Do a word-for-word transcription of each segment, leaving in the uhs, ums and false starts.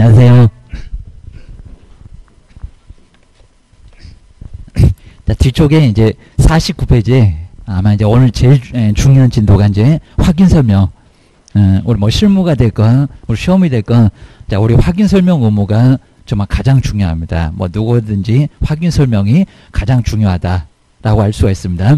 안녕하세요. 자, 뒤쪽에 이제 사십구 페이지에 아마 이제 오늘 제일 중요한 진도가 이제 확인 설명. 어, 우리 뭐 실무가 될까, 우리 시험이 될까, 자, 우리 확인 설명 의무가 정말 가장 중요합니다. 뭐 누구든지 확인 설명이 가장 중요하다라고 할 수가 있습니다.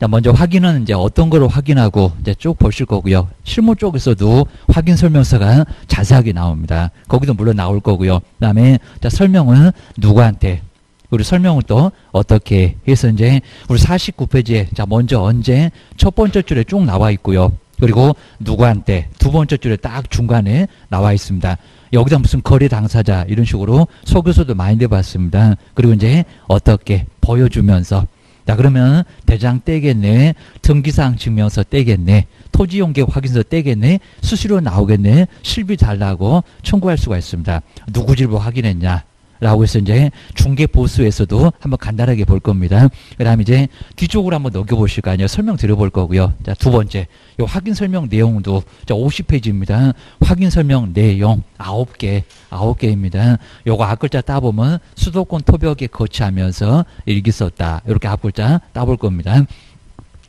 자, 먼저 확인은 이제 어떤 거로 확인하고 이제 쭉 보실 거고요. 실무 쪽에서도 확인 설명서가 자세하게 나옵니다. 거기도 물론 나올 거고요. 그다음에 자, 설명은 누구한테, 우리 설명을 또 어떻게 해서 이제 우리 사십구 페이지에 자, 먼저 언제 첫 번째 줄에 쭉 나와 있고요. 그리고 누구한테 두 번째 줄에 딱 중간에 나와 있습니다. 여기다 무슨 거래 당사자 이런 식으로 소개서도 많이 내봤습니다. 그리고 이제 어떻게 보여주면서, 자, 그러면 대장 떼겠네, 등기사항 증명서 떼겠네, 토지용객 확인서 떼겠네, 수수료 나오겠네, 실비 달라고 청구할 수가 있습니다. 누구 집을 확인했냐 라고 해서 이제 중개보수에서도 한번 간단하게 볼 겁니다. 그 다음에 이제 뒤쪽으로 한번 넘겨보실 거 아니에요. 설명 드려볼 거고요. 자, 두 번째, 이 확인 설명 내용도 자, 오십 페이지입니다. 확인 설명 내용 아홉 개, 아홉 개입니다. 요거 앞글자 따보면 수도권 토벽에 거치하면서 일기 썼다. 이렇게 앞글자 따볼 겁니다.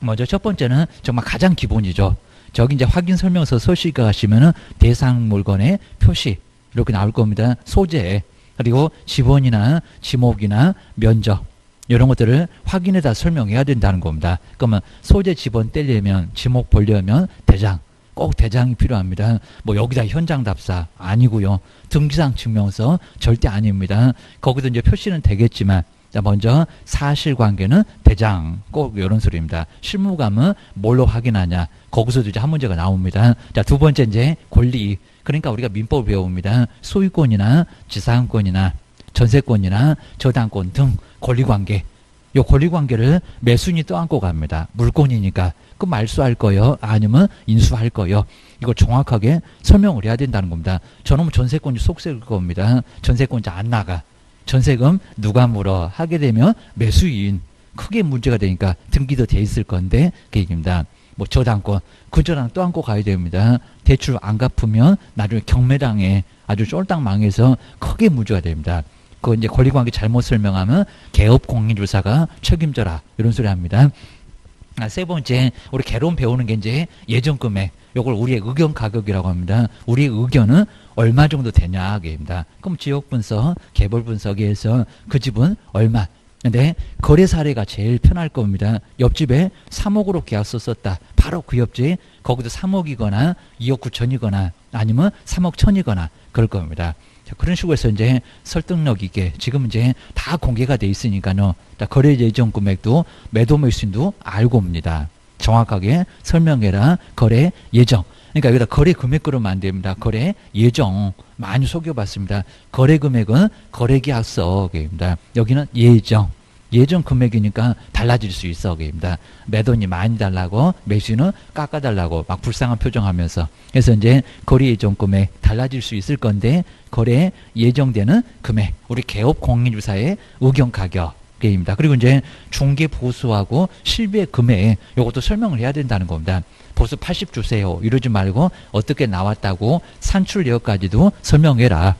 먼저 첫 번째는 정말 가장 기본이죠. 저기 이제 확인 설명서 서식가 가시면은 대상 물건의 표시 이렇게 나올 겁니다. 소재. 그리고 지번이나 지목이나 면적 이런 것들을 확인해다 설명해야 된다는 겁니다. 그러면 소재 지번 떼려면, 지목 보려면 대장, 꼭 대장이 필요합니다. 뭐 여기다 현장 답사 아니고요. 등기사항 증명서 절대 아닙니다. 거기도 이제 표시는 되겠지만 자, 먼저 사실관계는 대장 꼭 이런 소리입니다. 실무감은 뭘로 확인하냐, 거기서도 이제 한 문제가 나옵니다. 자, 두 번째 이제 권리, 그러니까 우리가 민법을 배웁니다. 소유권이나 지상권이나 전세권이나 저당권 등 권리관계, 요 권리관계를 매순위 떠안고 갑니다. 물권이니까 그 말소할 거요, 아니면 인수할 거요. 이거 정확하게 설명을 해야 된다는 겁니다. 저놈은 전세권이 속세일 겁니다. 전세권자 안 나가, 전세금 누가 물어 하게 되면 매수인 크게 문제가 되니까 등기도 돼 있을 건데 그 얘기입니다. 뭐 저당권, 그 저당 또 안고 가야 됩니다. 대출 안 갚으면 나중에 경매당에 아주 쫄딱 망해서 크게 문제가 됩니다. 그 이제 권리관계 잘못 설명하면 개업공인조사가 책임져라 이런 소리 합니다. 세 번째, 우리 개론 배우는 게 이제 예정금액, 요걸 우리의 의견 가격이라고 합니다. 우리의 의견은 얼마 정도 되냐입니다. 그럼 지역 분석, 개별 분석에 의해서 그 집은 얼마. 근데 거래 사례가 제일 편할 겁니다. 옆집에 삼억으로 계약서 썼다. 바로 그 옆집, 거기도 삼억이거나 이억 구천이거나 아니면 삼억 천이거나 그럴 겁니다. 자, 그런 식으로 해서 이제 설득력 있게 지금 이제 다 공개가 돼 있으니까요. 자, 거래 예정 금액도 매도 매수인도 알고 옵니다. 정확하게 설명해라. 거래 예정. 그러니까 여기다 거래 금액 그러면 안 됩니다. 거래 예정 많이 속여봤습니다. 거래 금액은 거래 계약서입니다. 여기는 예정. 예정 금액이니까 달라질 수 있어입니다. 매도인이 많이 달라고, 매수인은 깎아달라고 막 불쌍한 표정하면서, 그래서 이제 거래 예정 금액 달라질 수 있을 건데 거래 예정되는 금액, 우리 개업 공인유사의 의견 가격. 입니다. 그리고 이제 중개 보수하고 실비의 금액, 요것도 설명을 해야 된다는 겁니다. 보수 팔십 주세요 이러지 말고 어떻게 나왔다고 산출 내역까지도 설명해라.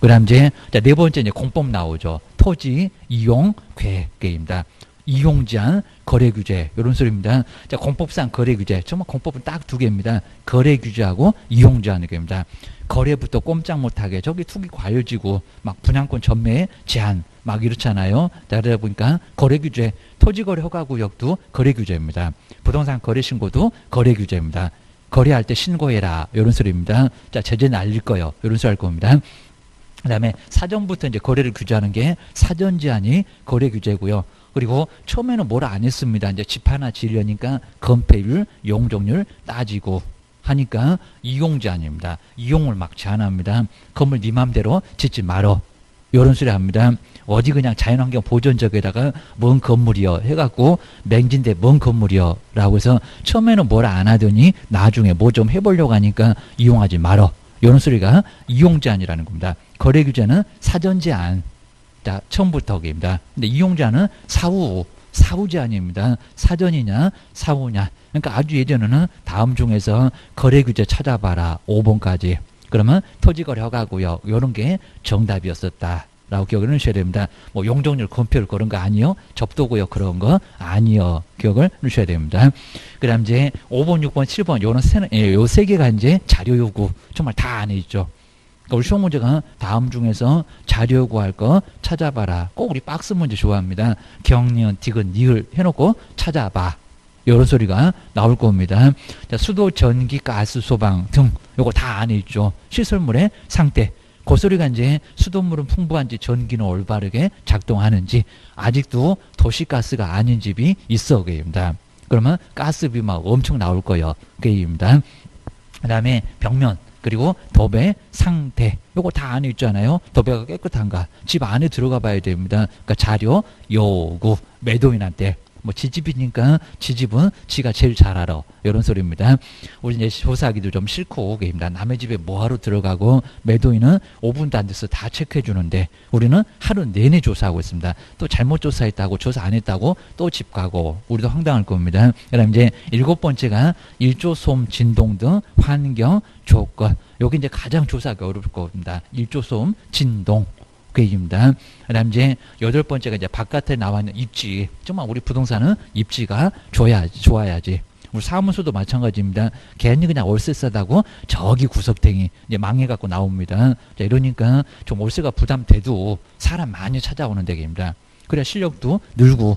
그다음 이제 자, 네 번째 이제 공법 나오죠. 토지 이용 계획입니다. 이용 제한 거래 규제 이런 소리입니다. 자, 공법상 거래 규제 정말 공법은 딱 두 개입니다. 거래 규제하고 이용 제한의 겁니다. 거래부터 꼼짝 못하게 저기 투기 과열지구 막 분양권 전매 제한 막 이렇잖아요. 자, 그러다 보니까 거래 규제, 토지거래 허가구역도 거래 규제입니다. 부동산 거래 신고도 거래 규제입니다. 거래할 때 신고해라 이런 소리입니다. 자, 제재는 알릴 거요 이런 소리 할 겁니다. 그 다음에 사전부터 이제 거래를 규제하는 게 사전 제한이 거래 규제고요. 그리고 처음에는 뭘 안 했습니다. 이제 집 하나 지으려니까 건폐율, 용적률 따지고 하니까 이용 제한입니다. 이용을 막 제한합니다. 건물 네 맘대로 짓지 말어. 이런 소리 합니다. 어디 그냥 자연환경 보존적에다가 뭔 건물이여 해갖고 맹진대 뭔 건물이여 라고 해서 처음에는 뭘 안 하더니 나중에 뭐 좀 해보려고 하니까 이용하지 말어. 이런 소리가 이용 제한이라는 겁니다. 거래 규제는 사전 제한. 자, 처음부터입니다. 근데 이용 제한은 사후, 사후 제한입니다. 사전이냐 사후냐. 그러니까 아주 예전에는 다음 중에서 거래 규제 찾아봐라 오 번까지. 그러면 토지 거래허가 구역 이런 게 정답이었었다 라고 기억을 해주셔야 됩니다. 뭐 용적률, 건폐율 그런 거 아니요. 접도구역 그런 거 아니요. 기억을 해주셔야 됩니다. 그 다음 이제 오 번, 육 번, 칠 번 요런 세, 요 세 개가 이제 자료 요구 정말 다 안에 있죠. 그러니까 우리 시험 문제가 다음 중에서 자료 요구할 거 찾아봐라. 꼭 우리 박스 문제 좋아합니다. 경련, 디귿, 니을 해놓고 찾아봐. 요런 소리가 나올 겁니다. 자, 수도, 전기, 가스, 소방 등 요거 다 안에 있죠. 시설물의 상태. 그 소리가 이제 수돗물은 풍부한지 전기는 올바르게 작동하는지 아직도 도시가스가 아닌 집이 있어 그입니다. 그러면 가스비 막 엄청 나올 거예요. 그입니다. 그 다음에 벽면 그리고 도배 상태 요거 다 안에 있잖아요. 도배가 깨끗한가 집 안에 들어가 봐야 됩니다. 그러니까 자료 요구 매도인한테 뭐 지집이니까 지집은 지가 제일 잘 알아. 이런 소리입니다. 우리 이제 조사하기도 좀 싫고 그입니다. 남의 집에 뭐하러 들어가고 매도인은 오 분도 안 돼서 다 체크해 주는데 우리는 하루 내내 조사하고 있습니다. 또 잘못 조사했다고 조사 안 했다고 또 집 가고 우리도 황당할 겁니다. 그다음 이제 일곱 번째가 일조, 소음, 진동 등 환경, 조건. 여기 이제 가장 조사하기 어려울 겁니다. 일조, 소음, 진동. 그 얘기입니다. 그 다음 이제 여덟 번째가 이제 바깥에 나와 있는 입지. 정말 우리 부동산은 입지가 좋아야, 좋아야지. 우리 사무소도 마찬가지입니다. 괜히 그냥 월세 싸다고 저기 구석탱이 이제 망해갖고 나옵니다. 자, 이러니까 좀 월세가 부담돼도 사람 많이 찾아오는 데입니다. 그래야 실력도 늘고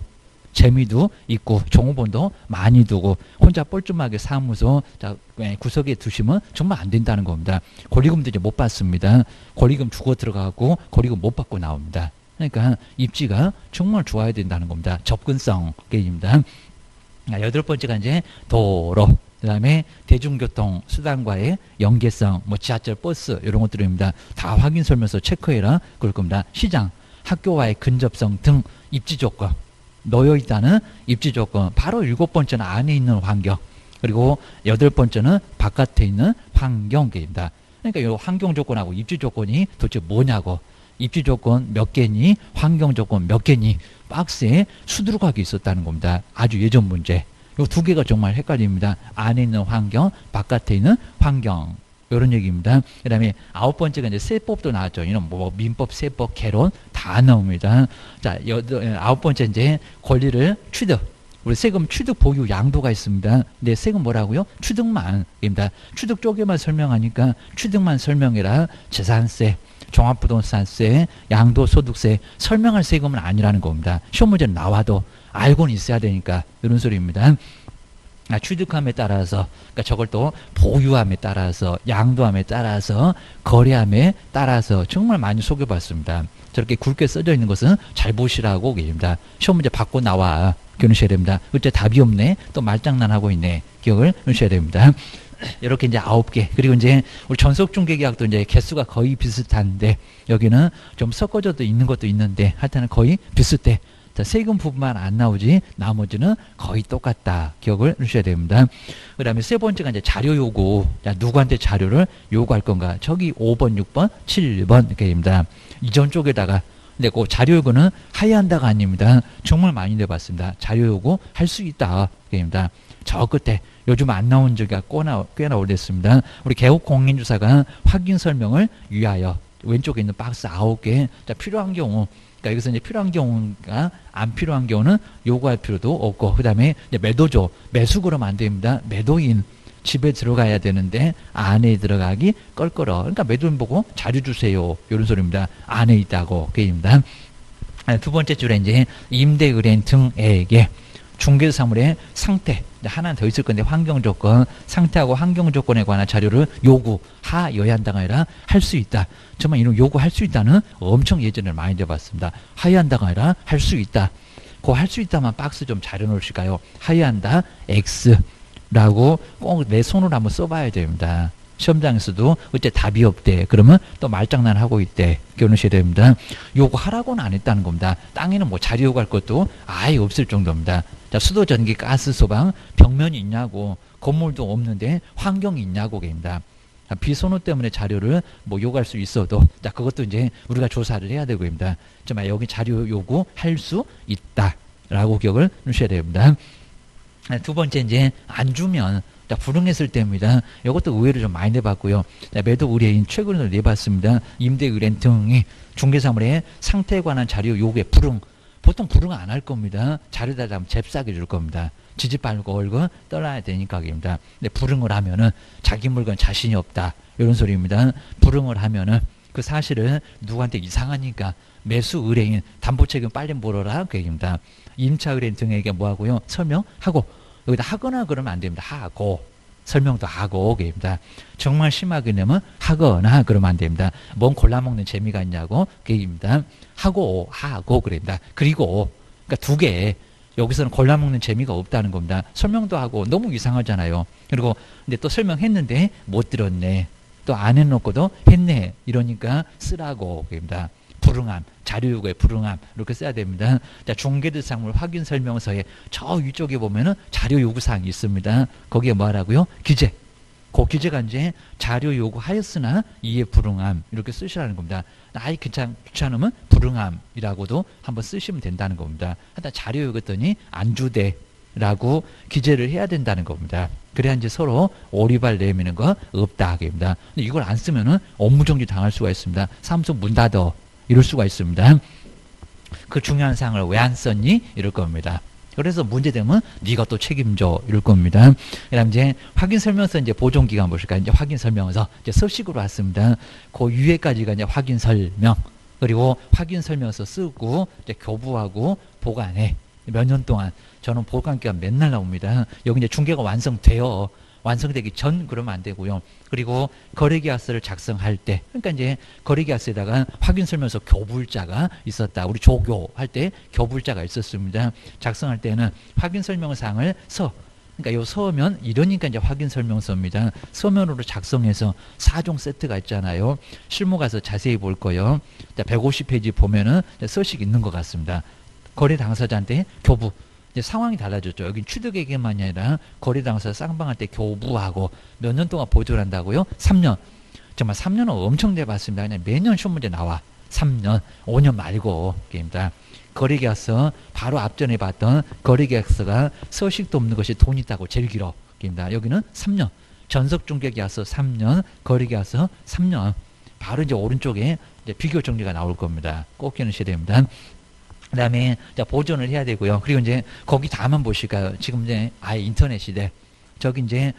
재미도 있고 종업원도 많이 두고 혼자 뻘쭘하게 사무소 자, 구석에 두시면 정말 안 된다는 겁니다. 권리금도 이제 못 받습니다. 권리금 주고 들어가고 권리금 못 받고 나옵니다. 그러니까 입지가 정말 좋아야 된다는 겁니다. 접근성 게임입니다. 여덟 번째가 이제 도로. 그 다음에 대중교통 수단과의 연계성, 뭐 지하철, 버스 이런 것들입니다. 다 확인 설명서 체크해라 그럴 겁니다. 시장, 학교와의 근접성 등 입지 조건. 놓여있다는 입지 조건. 바로 일곱 번째는 안에 있는 환경. 그리고 여덟 번째는 바깥에 있는 환경계입니다. 그러니까 이 환경 조건하고 입지 조건이 도대체 뭐냐고. 입지 조건 몇 개니, 환경 조건 몇 개니 박스에 수두룩하게 있었다는 겁니다. 아주 예전 문제. 이 두 개가 정말 헷갈립니다. 안에 있는 환경, 바깥에 있는 환경. 이런 얘기입니다. 그 다음에 아홉 번째가 이제 세법도 나왔죠. 이런 뭐 민법, 세법, 개론 다 나옵니다. 자, 여덟, 아홉 번째 이제 권리를 취득. 우리 세금 취득 보유 양도가 있습니다. 근데 세금 뭐라고요? 취득만입니다. 취득 쪽에만 설명하니까 취득만 설명해라. 재산세, 종합부동산세, 양도소득세 설명할 세금은 아니라는 겁니다. 시험 문제는 나와도 알고는 있어야 되니까 이런 소리입니다. 아, 취득함에 따라서, 그러니까 저걸 또 보유함에 따라서, 양도함에 따라서, 거래함에 따라서 정말 많이 속여봤습니다. 저렇게 굵게 써져 있는 것은 잘 보시라고 계십니다. 시험 문제 받고 나와 기억하셔야 됩니다. 그때 답이 없네, 또 말장난하고 있네. 기억을 해주셔야 됩니다. 이렇게 이제 아홉 개. 그리고 이제 우리 전속중개계약도 이제 개수가 거의 비슷한데 여기는 좀 섞어져도 있는 것도 있는데 하여튼 거의 비슷해. 자, 세금 부분만 안 나오지 나머지는 거의 똑같다. 기억을 해주셔야 됩니다. 그 다음에 세 번째가 이제 자료 요구. 자, 누구한테 자료를 요구할 건가. 저기 오 번, 육 번, 칠 번 이렇게입니다. 이전 쪽에다가 근데 그 자료 요구는 하야한다가 아닙니다. 정말 많이 내봤습니다. 자료 요구 할 수 있다. 이렇게입니다. 저 끝에 요즘 안 나온 적이 꽤나, 꽤나 오래됐습니다. 우리 개업공인조사가 확인 설명을 위하여 왼쪽에 있는 박스 아홉 개. 자, 필요한 경우 그러니까 여기서 이제 필요한 경우가 안 필요한 경우는 요구할 필요도 없고 그 다음에 매도조, 매수 그러면 안 됩니다. 매도인 집에 들어가야 되는데 안에 들어가기 껄끄러. 그러니까 매도인 보고 자료 주세요. 이런 소리입니다. 안에 있다고 게임입니다. 두 번째 줄에 이제 임대 의뢰인 등에게 중개사물의 상태 하나 더 있을 건데 환경 조건 상태하고 환경 조건에 관한 자료를 요구하여야 한다가 아니라 할 수 있다. 정말 이런 요구할 수 있다는 엄청 예전에 많이 들어봤습니다. 하여야 한다가 아니라 할 수 있다. 그 할 수 있다만 박스 좀 잘 해놓으실까요? 하여야 한다 X라고 꼭 내 손으로 한번 써봐야 됩니다. 시험장에서도 어째 답이 없대. 그러면 또 말장난하고 있대. 기억하셔야 됩니다. 요구하라고는 안 했다는 겁니다. 땅에는 뭐 자료 요구할 것도 아예 없을 정도입니다. 자, 수도, 전기, 가스, 소방, 벽면이 있냐고, 건물도 없는데 환경이 있냐고 입니다. 비선호 때문에 자료를 뭐 요구할 수 있어도 자, 그것도 이제 우리가 조사를 해야 되고 입니다. 정말 여기 자료 요구할 수 있다라고 기억을 해주셔야 됩니다. 두 번째, 이제 안 주면 자, 불응했을 때입니다. 이것도 의외로 좀 많이 내봤고요. 자, 매도 의뢰인 최근에도 내봤습니다. 임대 의뢰인 등이 중개사물의 상태에 관한 자료 요구에 불응. 보통 불응 안 할 겁니다. 자료 달라면 잽싸게 줄 겁니다. 지지발고 걸고 떠나야 되니까 입니다. 근데 불응을 하면은 자기 물건 자신이 없다. 이런 소리입니다. 불응을 하면은 그 사실은 누구한테 이상하니까 매수 의뢰인 담보책임 빨리 물어라 그 얘기입니다. 임차 의뢰인 등에게 뭐하고요? 설명하고 여기다 하거나 그러면 안 됩니다. 하고 설명도 하고 그 얘기입니다. 정말 심하게 되면 하거나 그러면 안 됩니다. 뭔 골라먹는 재미가 있냐고 그 얘기입니다. 하고 하고 그럽니다. 그리고 그러니까 두 개 여기서는 골라먹는 재미가 없다는 겁니다. 설명도 하고 너무 이상하잖아요. 그리고 근데 또 설명했는데 못 들었네. 또 안 해놓고도 했네. 이러니까 쓰라고 그럽니다. 불응함, 자료 요구의 불응함 이렇게 써야 됩니다. 자, 중개대상물 확인 설명서에 저 위쪽에 보면은 자료 요구 사항이 있습니다. 거기에 뭐 하라고요? 기재. 그 기재가 이제 자료 요구하였으나 이에 불응함 이렇게 쓰시라는 겁니다. 아예 귀찮, 귀찮으면 불응함이라고도 한번 쓰시면 된다는 겁니다. 하여튼 자료 요구했더니 안 주대라고 기재를 해야 된다는 겁니다. 그래야 이제 서로 오리발 내미는 거 없다 하게입니다. 이걸 안 쓰면은 업무정지 당할 수가 있습니다. 사무소 문 닫어. 이럴 수가 있습니다. 그 중요한 사항을 왜 안 썼니? 이럴 겁니다. 그래서 문제되면 네가 또 책임져 이럴 겁니다. 그다음 이제 확인 설명서 이제 보존 기간 보실까요? 이제 확인 설명서 이제 서식으로 왔습니다. 그 위에까지가 이제 확인 설명 그리고 확인 설명서 쓰고 이제 교부하고 보관해 몇 년 동안 저는 보관 기간 맨날 나옵니다. 여기 이제 중개가 완성돼요. 완성되기 전 그러면 안 되고요. 그리고 거래계약서를 작성할 때 그러니까 이제 거래계약서에다가 확인설명서 교부일자가 있었다. 우리 조교할 때 교부일자가 있었습니다. 작성할 때는 확인설명사항을 서 그러니까 요 서면 이러니까 이제 확인설명서입니다. 서면으로 작성해서 사 종 세트가 있잖아요. 실무 가서 자세히 볼 거예요. 백오십 페이지 보면은 서식 있는 것 같습니다. 거래 당사자한테 교부 상황이 달라졌죠. 여긴 취득에게만이 아니라 거래 당사 쌍방할 때 교부하고 몇 년 동안 보존한다고요? 삼 년. 정말 삼 년은 엄청 내봤습니다. 그냥 매년 시험 문제 나와. 삼 년, 오 년 말고. 게임다. 거래계약서 바로 앞전에 봤던 거래계약서가 서식도 없는 것이 돈 있다고 제일 길어. 게임다. 여기는 삼 년. 전속중개계약서 삼 년, 거래계약서 삼 년. 바로 이제 오른쪽에 이제 비교 정리가 나올 겁니다. 꺾이는 시대입니다. 그 다음에 보존을 해야 되고요. 그리고 이제 거기 다만 보실까요? 지금 이제 아예 인터넷 시대. 저기 이제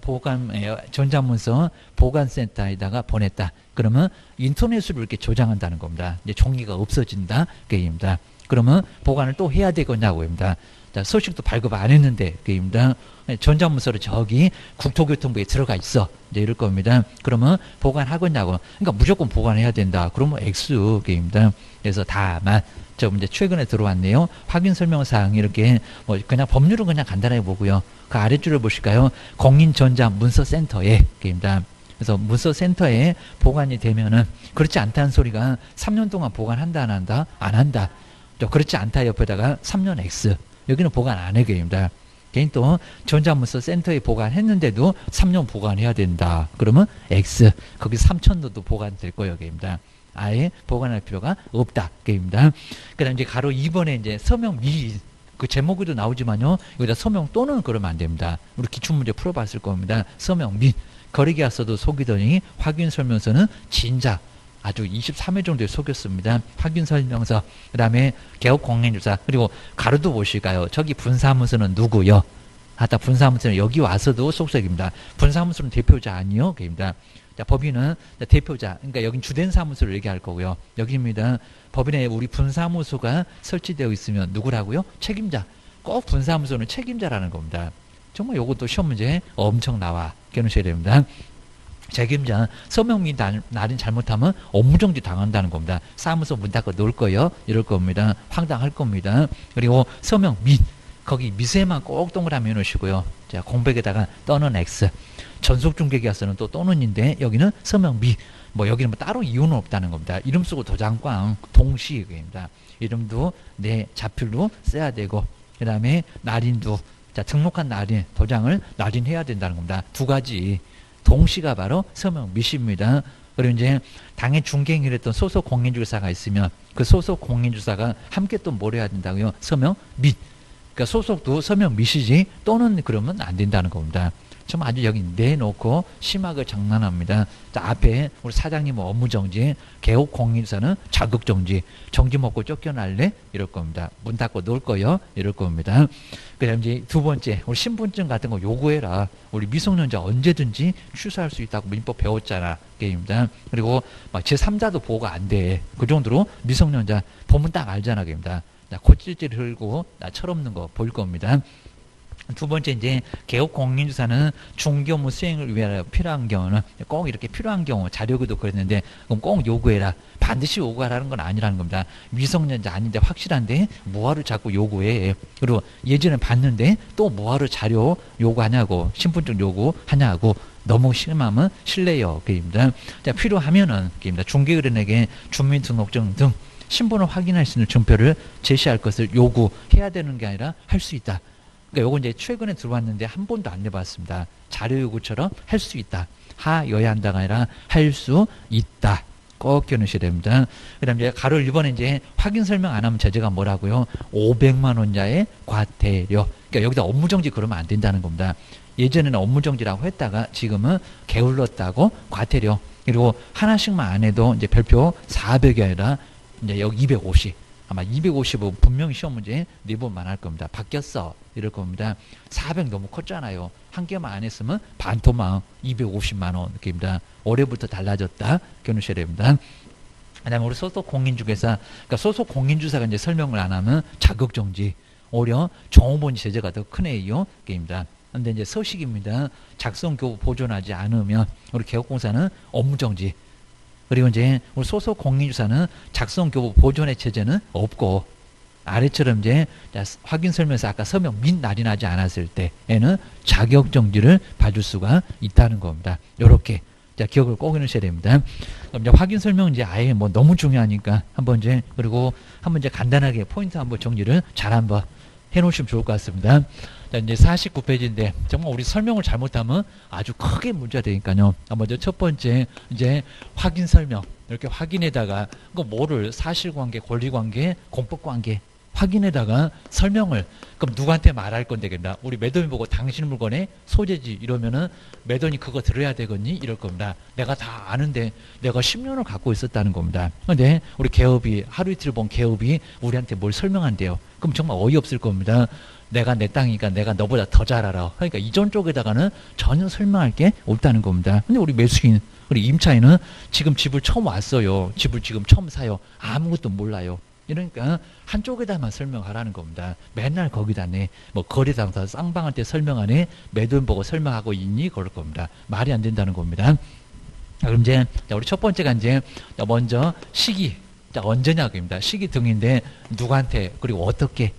보관, 전자문서 보관센터에다가 보냈다. 그러면 인터넷으로 이렇게 저장한다는 겁니다. 이제 종이가 없어진다. 그 얘기입니다. 그러면 보관을 또 해야 되겠냐고 입니다. 서식도 발급 안 했는데 그 얘기입니다. 전자문서로 저기 국토교통부에 들어가 있어. 이제 이럴 겁니다. 그러면 보관하겠냐고. 그러니까 무조건 보관해야 된다. 그러면 X 그 얘기입니다. 그래서 다만. 저 이제 최근에 들어왔네요. 확인 설명사항 이렇게 뭐 그냥 법률은 그냥 간단하게 보고요. 그 아래줄을 보실까요? 공인전자문서센터에 입니다. 그래서 문서센터에 보관이 되면은 그렇지 않다는 소리가 삼 년 동안 보관한다 안 한다 안 한다. 또 그렇지 않다 옆에다가 삼 년 X 여기는 보관 안 해게입니다. 개인 또 전자문서센터에 보관했는데도 삼 년 보관해야 된다. 그러면 X 거기 삼천도도 보관될 거예요, 게입니다. 아예 보관할 필요가 없다. 게임입니다. 그 다음 이제 가로 이 번에 이제 서명 미인. 그 제목에도 나오지만요. 여기다 서명 또는 그러면 안 됩니다. 우리 기출문제 풀어봤을 겁니다. 서명 미인. 거래계약서도 속이더니 확인 설명서는 진작 아주 이십삼 회 정도에 속였습니다. 확인 설명서. 그 다음에 개업 공인조사. 그리고 가로도 보실까요? 저기 분사무소는 누구요? 아따 분사무소는 여기 와서도 속속입니다. 분사무소는 대표자 아니요? 게임입니다. 자, 법인은 대표자, 그러니까 여긴 주된 사무소를 얘기할 거고요. 여기입니다. 법인에 우리 분사무소가 설치되어 있으면 누구라고요? 책임자. 꼭 분사무소는 책임자라는 겁니다. 정말 요것도 시험 문제 엄청 나와. 겨누셔야 됩니다. 책임자, 서명이 날인 잘못하면 업무정지 당한다는 겁니다. 사무소 문 닫고 놀 거예요. 이럴 겁니다. 황당할 겁니다. 그리고 서명 및, 거기 미세만 꼭 동그라미 해놓으시고요. 자, 공백에다가 떠는 X. 전속중개계약서는 또 또는인데 여기는 서명미 뭐 여기는 뭐 따로 이유는 없다는 겁니다. 이름 쓰고 도장꽝 동시입니다. 이름도 내 자필로 써야 되고 그 다음에 날인도 자 등록한 날인 도장을 날인해야 된다는 겁니다. 두 가지 동시가 바로 서명미입니다. 그리고 이제 당의 중개행위를 했던 소속 공인주사가 있으면 그 소속 공인주사가 함께 또 뭘 해야 된다고요? 서명미 그러니까 소속도 서명 미시지 또는 그러면 안 된다는 겁니다. 좀 아주 여기 내놓고 심하게 장난합니다. 자, 앞에 우리 사장님 업무정지, 개업공인사는 자극정지, 정지 먹고 쫓겨날래? 이럴 겁니다. 문 닫고 놀 거요? 이럴 겁니다. 그 다음 이제 두 번째, 우리 신분증 같은 거 요구해라. 우리 미성년자 언제든지 취소할 수 있다고 민법 배웠잖아. 게임입니다. 그리고 막 제삼자도 보호가 안 돼. 그 정도로 미성년자 보면 딱 알잖아. 게임입니다. 나 고질질 들고 나 철없는 거 볼 겁니다. 두 번째, 이제, 개업 공인주사는 중개업무 수행을 위하여 필요한 경우는 꼭 이렇게 필요한 경우, 자료에도 그랬는데, 그럼 꼭 요구해라. 반드시 요구하라는 건 아니라는 겁니다. 미성년자 아닌데 확실한데, 뭐하러 자꾸 요구해. 그리고 예전에 봤는데, 또 뭐하러 자료 요구하냐고, 신분증 요구하냐고, 너무 심하면 실례요. 그입니다. 자, 필요하면은, 그입니다. 중개의뢰인에게 주민등록증 등 신분을 확인할 수 있는 증표를 제시할 것을 요구해야 되는 게 아니라 할 수 있다. 그러니까 요거 이제 최근에 들어왔는데 한 번도 안 내봤습니다. 자료 요구처럼 할 수 있다. 하여야 한다가 아니라 할 수 있다. 꼭 겨누셔야 됩니다. 그 다음 이제 가로 일 번에 이제 확인 설명 안 하면 제재가 뭐라고요? 오백만 원자의 과태료. 그러니까 여기다 업무정지 그러면 안 된다는 겁니다. 예전에는 업무정지라고 했다가 지금은 게을렀다고 과태료. 그리고 하나씩만 안 해도 이제 별표 사백이 아니라 이제 여기 이백오십. 아마 이백오십은 분명히 시험 문제 네 번만 할 겁니다. 바뀌었어. 이럴 겁니다. 사백 너무 컸잖아요. 한 개만 안 했으면 반토막 이백오십만 원 느낌입니다. 올해부터 달라졌다. 겨누셔야 됩니다. 그 다음에 우리 소속 공인주사, 그러니까 소속 공인주사가 이제 설명을 안 하면 자극정지, 오히려 정보보호법 제재가 더 크네요. 게임입니다. 근데 이제 서식입니다. 작성 교부 보존하지 않으면 우리 개업공사는 업무정지. 그리고 이제 우리 소속 공인주사는 작성 교부 보존의 제재는 없고, 아래처럼 이제 확인 설명서 아까 서명 및 날인하지 않았을 때에는 자격 정지를 봐줄 수가 있다는 겁니다. 요렇게 자, 기억을 꼭 해놓으셔야 됩니다. 그럼 이제 확인 설명 이제 아예 뭐 너무 중요하니까 한번 이제 그리고 한번 이제 간단하게 포인트 한번 정리를 잘 한번 해놓으시면 좋을 것 같습니다. 자, 이제 사십구 페이지인데 정말 우리 설명을 잘못하면 아주 크게 문제가 되니까요. 먼저 첫 번째 이제 확인 설명 이렇게 확인에다가 그 뭐를 사실관계, 권리관계, 공법관계 확인에다가 설명을 그럼 누구한테 말할 건데 됩니다. 우리 매도인 보고 당신 물건의 소재지 이러면은 매도인이 그거 들어야 되겠니 이럴 겁니다. 내가 다 아는데 내가 십 년을 갖고 있었다는 겁니다. 근데 우리 개업이 하루 이틀 본 개업이 우리한테 뭘 설명한대요. 그럼 정말 어이없을 겁니다. 내가 내 땅이니까 내가 너보다 더 잘 알아. 그러니까 이전 쪽에다가는 전혀 설명할 게 없다는 겁니다. 근데 우리 매수인 우리 임차인은 지금 집을 처음 왔어요. 집을 지금 처음 사요. 아무것도 몰라요. 이러니까 한쪽에다만 설명하라는 겁니다. 맨날 거기다 내 뭐 거래 당사 쌍방한테 설명하네 매도인 보고 설명하고 있니 그럴 겁니다. 말이 안 된다는 겁니다. 자, 그럼 이제 우리 첫 번째가 이제 먼저 시기 자 언제냐고입니다. 시기 등인데 누구한테 그리고 어떻게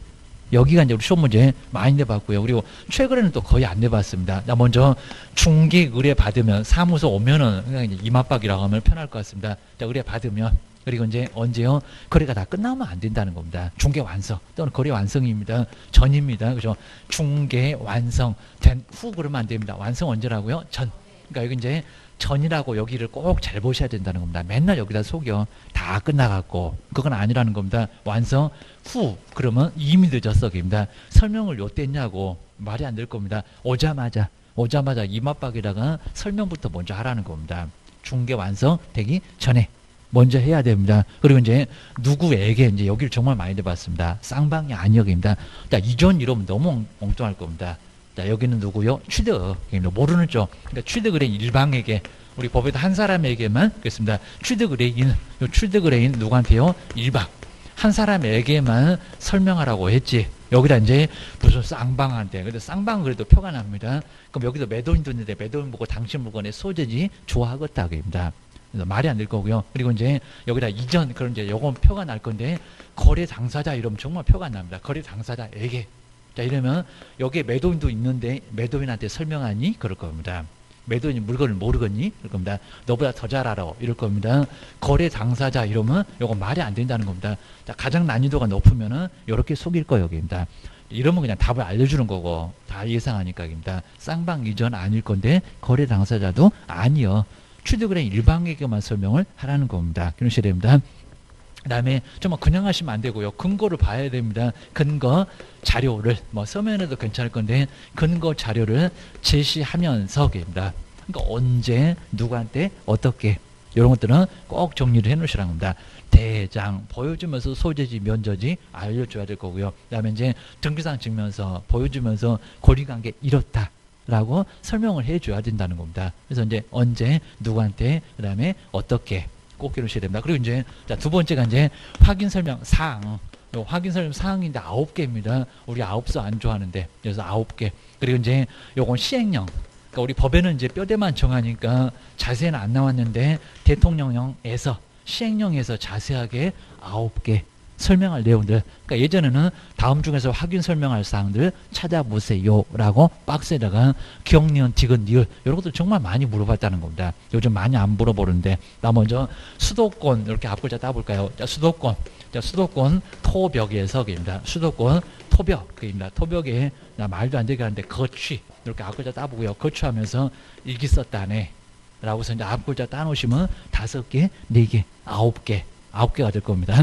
여기가 이제 우리 시험 문제 많이 내봤고요. 그리고 최근에는 또 거의 안 내봤습니다. 나 먼저 중개 의뢰 받으면 사무소 오면은 그냥 이제 이마박이라고 하면 편할 것 같습니다. 자 의뢰 받으면. 그리고 이제 언제요? 거래가 다 끝나면 안 된다는 겁니다. 중개 완성 또는 거래 완성입니다. 전입니다. 그죠? 중개 완성 된 후 그러면 안 됩니다. 완성 언제라고요? 전. 그러니까 여기 이제 전이라고 여기를 꼭 잘 보셔야 된다는 겁니다. 맨날 여기다 속여 다 끝나갔고 그건 아니라는 겁니다. 완성 후 그러면 이미 늦었어. 입니다. 설명을 요때 했냐고 말이 안 될 겁니다. 오자마자 오자마자 이마박에다가 설명부터 먼저 하라는 겁니다. 중개 완성되기 전에. 먼저 해야 됩니다. 그리고 이제 누구에게 이제 여기를 정말 많이 내봤습니다. 쌍방이 아니역입니다. 자, 이전 이러면 너무 엉뚱할 겁니다. 자, 여기는 누구요? 취득. 모르는 쪽. 그러니까 취득의뢰인 일방에게 우리 법에도 한 사람에게만 그랬습니다. 취득의뢰인 요 취득의뢰인 누구한테요? 일방. 한 사람에게만 설명하라고 했지. 여기다 이제 무슨 쌍방한테. 근데 쌍방은 그래도 표가 납니다. 그럼 여기도 매도인도 있는데 매도인 보고 당신 물건의 소재지 좋아하겠다입니다. 말이 안 될 거고요. 그리고 이제 여기다 이전 그런 이제 요건 표가 날 건데 거래 당사자 이러면 정말 표가 안 납니다. 거래 당사자에게 자 이러면 여기에 매도인도 있는데 매도인한테 설명하니 그럴 겁니다. 매도인이 물건을 모르겠니 그럴 겁니다. 너보다 더 잘 알아 이럴 겁니다. 거래 당사자 이러면 요건 말이 안 된다는 겁니다. 자 가장 난이도가 높으면은 이렇게 속일 거여기입니다. 이러면 그냥 답을 알려주는 거고 다 예상하니까입니다. 쌍방 이전 아닐 건데 거래 당사자도 아니요. 취득의뢰인 일방에게만 설명을 하라는 겁니다. 이런 식입니다. 그 다음에 정말 그냥 하시면 안 되고요. 근거를 봐야 됩니다. 근거 자료를 뭐 서면에도 괜찮을 건데 근거 자료를 제시하면서입니다. 그러니까 언제 누구한테 어떻게 이런 것들은 꼭 정리를 해놓으시라는 겁니다. 대장 보여주면서 소재지 면저지 알려줘야 될 거고요. 그 다음에 이제 등기상 증명서 보여주면서 고리관계 이렇다. 라고 설명을 해줘야 된다는 겁니다. 그래서 이제 언제, 누구한테, 그 다음에 어떻게 꼭 기록하셔야 됩니다. 그리고 이제 자, 두 번째가 이제 확인 설명 사항. 요 확인 설명 사항인데 아홉 개입니다. 우리 아홉서 안 좋아하는데. 그래서 아홉 개. 그리고 이제 요건 시행령. 그러니까 우리 법에는 이제 뼈대만 정하니까 자세히는 안 나왔는데 대통령령에서 시행령에서 자세하게 아홉 개. 설명할 내용들. 그러니까 예전에는 다음 중에서 확인 설명할 사항들 찾아보세요라고 박스에다가 기억, 니은, 디귿, 니을 이런 것들 정말 많이 물어봤다는 겁니다. 요즘 많이 안 물어보는데 나 먼저 수도권 이렇게 앞글자 따볼까요? 자, 수도권. 자, 수도권 토벽의 석입니다. 수도권 토벽입니다. 토벽에 나 말도 안 되게 하는데 거취 이렇게 앞글자 따보고요. 거취하면서 일기 썼다네 라고 해서 이제 앞글자 따놓으시면 다섯 개, 네 개, 아홉 개, 아홉 개가 될 겁니다.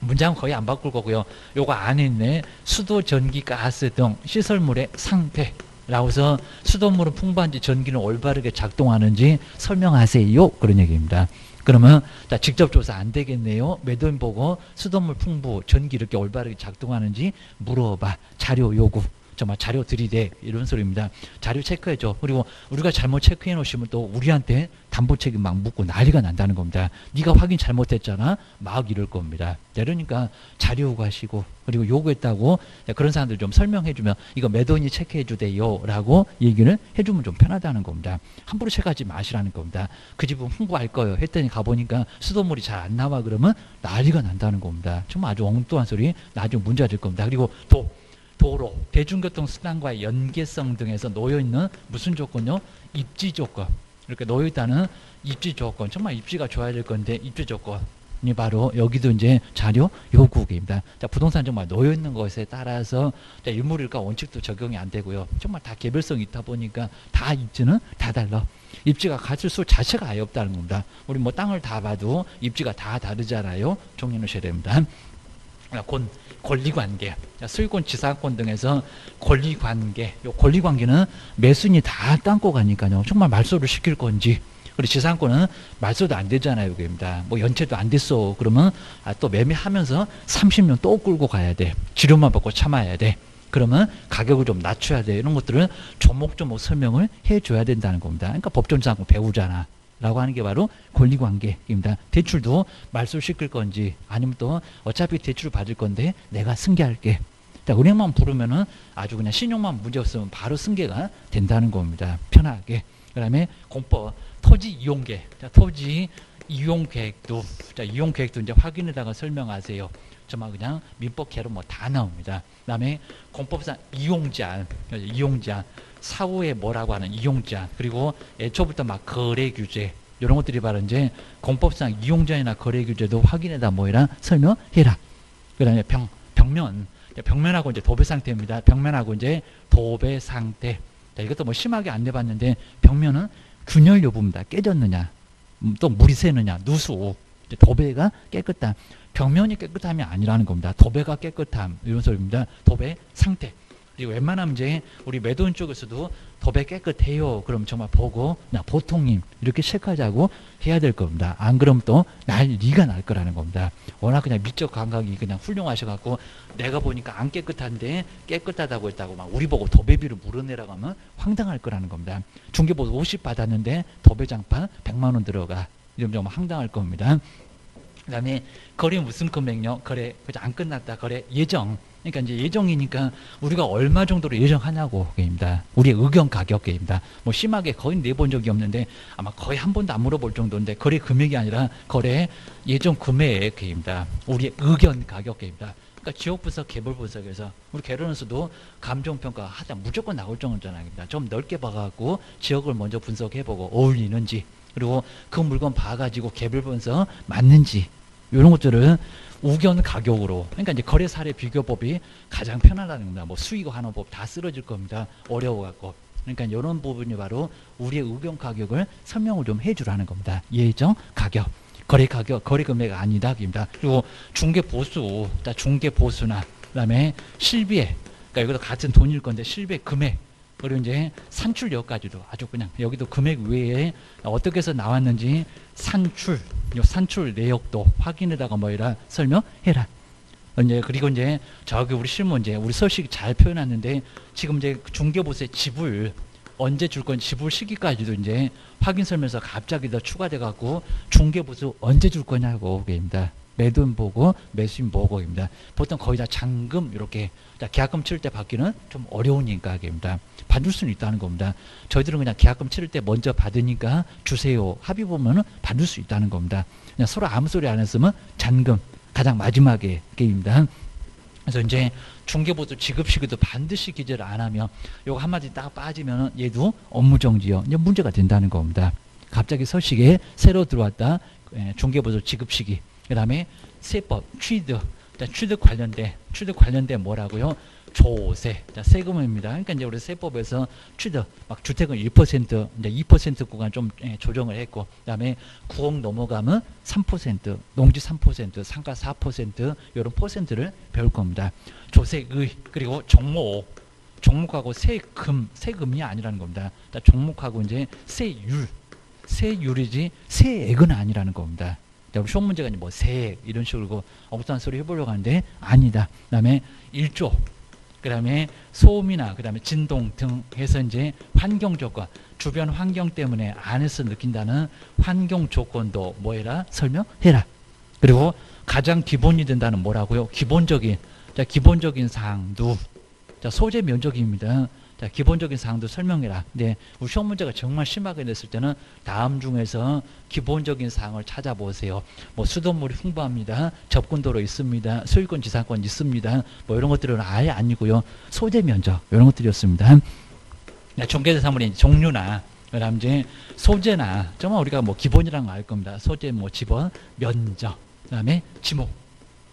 문장은 거의 안 바꿀 거고요. 요거 안에 있네. 수도, 전기, 가스 등 시설물의 상태라고 해서 수돗물은 풍부한지 전기는 올바르게 작동하는지 설명하세요. 그런 얘기입니다. 그러면 자, 직접 조사 안 되겠네요. 매도인 보고 수돗물 풍부, 전기 이렇게 올바르게 작동하는지 물어봐. 자료 요구. 정말 자료 들이대. 이런 소리입니다. 자료 체크해줘. 그리고 우리가 잘못 체크해 놓으시면 또 우리한테 담보 책임 막 묻고 난리가 난다는 겁니다. 네가 확인 잘못했잖아. 막 이럴 겁니다. 그러니까 자료 요구하시고 그리고 요구했다고 그런 사람들 좀 설명해주면 이거 매도인이 체크해주대요 라고 얘기를 해주면 좀 편하다는 겁니다. 함부로 체크하지 마시라는 겁니다. 그 집은 홍보할 거예요 했더니 가보니까 수돗물이 잘 안 나와 그러면 난리가 난다는 겁니다. 정말 아주 엉뚱한 소리 나중에 문제가 될 겁니다. 그리고 또 도로, 대중교통 수단과의 연계성 등에서 놓여있는 무슨 조건요? 입지 조건. 이렇게 놓여있다는 입지 조건. 정말 입지가 좋아야 될 건데 입지 조건이 바로 여기도 이제 자료 요구입니다. 자, 부동산 정말 놓여있는 것에 따라서 자, 일물일가 원칙도 적용이 안 되고요. 정말 다 개별성이 있다 보니까 다 입지는 다 달라. 입지가 가질수 자체가 아예 없다는 겁니다. 우리 뭐 땅을 다 봐도 입지가 다 다르잖아요. 정리해 놓으셔야 됩니다. 곤, 권리관계, 수익권, 지상권 등에서 권리관계, 요 권리관계는 매순이 다 땅고 가니까요. 정말 말소를 시킬 건지. 그리고 지상권은 말소도 안 되잖아요. 여기입니다. 뭐 연체도 안 됐어. 그러면 아, 또 매매하면서 삼십 년 또 끌고 가야 돼. 지료만 받고 참아야 돼. 그러면 가격을 좀 낮춰야 돼. 이런 것들을 조목조목 설명을 해줘야 된다는 겁니다. 그러니까 법정지상권 배우잖아. 라고 하는 게 바로 권리관계입니다. 대출도 말소를 시킬 건지 아니면 또 어차피 대출을 받을 건데 내가 승계할게. 자, 은행만 부르면은 아주 그냥 신용만 문제 없으면 바로 승계가 된다는 겁니다. 편하게. 그 다음에 공법 토지 이용계. 자, 토지 이용계획도 자, 이용계획도 이제 확인에다가 설명하세요. 정말 그냥 민법계로 뭐 다 나옵니다. 그 다음에 공법상 이용제한, 이용제한, 사후에 뭐라고 하는 이용제한, 그리고 애초부터 막 거래규제, 이런 것들이 바로 이제 공법상 이용제한이나 거래규제도 확인에다 뭐해라 설명해라. 그 다음에 병, 벽면, 벽면하고 이제 도배 상태입니다. 벽면하고 이제 도배 상태. 자, 이것도 뭐 심하게 안 내봤는데 벽면은 균열 여부입니다. 깨졌느냐, 또 물이 새느냐, 누수, 도배가 깨끗한. 벽면이 깨끗함이 아니라는 겁니다. 도배가 깨끗함 이런 소리입니다. 도배 상태. 그리고 웬만하면 이제 우리 매도인 쪽에서도 도배 깨끗해요. 그럼 정말 보고 나 보통님 이렇게 체크하자고 해야 될 겁니다. 안 그럼 또 난리가 날 거라는 겁니다. 워낙 그냥 미적 감각이 그냥 훌륭하셔갖고 내가 보니까 안 깨끗한데 깨끗하다고 했다고 막 우리 보고 도배비를 물어내라고 하면 황당할 거라는 겁니다. 중개보수 오십 받았는데 도배장판 백만 원 들어가. 이러면 정말 황당할 겁니다. 그 다음에 거래 무슨 금액요? 거래 안 끝났다. 거래 예정. 그러니까 이제 예정이니까 우리가 얼마 정도로 예정하냐고 게입니다. 우리의 의견 가격입니다. 뭐 심하게 거의 내본 적이 없는데 아마 거의 한 번도 안 물어볼 정도인데 거래 금액이 아니라 거래 예정 금액입니다. 우리의 의견 가격입니다. 그러니까 지역 분석, 개별 분석에서 우리 개론에서도 감정 평가 하다 무조건 나올 정도는 아닙니다. 좀 넓게 봐갖고 지역을 먼저 분석해보고 어울리는지. 그리고 그 물건 봐가지고 개별 분석 맞는지 이런 것들을 우견 가격으로 그러니까 이제 거래 사례 비교법이 가장 편하다는 겁니다. 뭐 수익 환원법 다 쓰러질 겁니다. 어려워갖고 그러니까 이런 부분이 바로 우리의 우견 가격을 설명을 좀 해주라는 겁니다. 예정 가격. 거래 가격, 거래 금액 아니다입니다. 그리고 중개 보수, 중개 보수나 그다음에 실비에, 그러니까 여기도 같은 돈일 건데 실비 금액. 그리고 이제 산출료까지도 아주 그냥 여기도 금액 외에 어떻게 해서 나왔는지 산출, 요 산출 내역도 확인에다가 뭐이라 설명해라. 이제 그리고 이제 저기 우리 실무 이제 우리 서식 잘 표현하는데 지금 이제 중개보수의 지불 언제 줄 건 지불 시기까지도 이제 확인 설명서 갑자기 더 추가돼 갖고 중개보수 언제 줄 거냐고 그입니다. 매도인 보고 매수인 보고입니다. 보통 거의 다 잔금 이렇게 계약금 치를 때 받기는 좀 어려우니까 입니다. 받을 수는 있다는 겁니다. 저희들은 그냥 계약금 치를 때 먼저 받으니까 주세요 합의 보면은 받을 수 있다는 겁니다. 그냥 서로 아무 소리 안 했으면 잔금 가장 마지막에 게임입니다. 그래서 이제 중개보수 지급 시기도 반드시 기재를 안 하면 요거 한마디 딱 빠지면은 얘도 업무 정지요. 이제 문제가 된다는 겁니다. 갑자기 서식에 새로 들어왔다 중개보수 지급 시기. 그다음에 세법 취득, 자, 취득 관련된 취득 관련된 뭐라고요? 조세, 자, 세금입니다. 그러니까 이제 우리 세법에서 취득, 막 주택은 일 퍼센트, 이제 이 퍼센트 구간 좀 예, 조정을 했고, 그다음에 구억 넘어가면 삼 퍼센트, 농지 삼 퍼센트, 상가 사 퍼센트 이런 퍼센트를 배울 겁니다. 조세의 그리고 종목, 종목하고 세금, 세금이 아니라는 겁니다. 자, 종목하고 이제 세율, 세율이지 세액은 아니라는 겁니다. 우리 시험 문제가 뭐 세액 이런 식으로 엉뚱한 소리 해보려고 하는데 아니다. 그다음에 일조, 그다음에 소음이나 그다음에 진동 등 해서 이제 환경 조건, 주변 환경 때문에 안에서 느낀다는 환경 조건도 뭐해라 설명해라. 그리고 가장 기본이 된다는 뭐라고요? 기본적인, 자 기본적인 사항도, 자 소재 면적입니다. 자, 기본적인 사항도 설명해라. 근데 우리 시험 문제가 정말 심하게 냈을 때는 다음 중에서 기본적인 사항을 찾아보세요. 뭐 수돗물이 풍부합니다. 접근도로 있습니다. 소유권, 지상권 있습니다. 뭐 이런 것들은 아예 아니고요. 소재 면적 이런 것들이었습니다. 중개대상물의 종류나 그다음 이제 소재나 정말 우리가 뭐 기본이라는 거 알 겁니다. 소재 뭐 집어 면적 그다음에 지목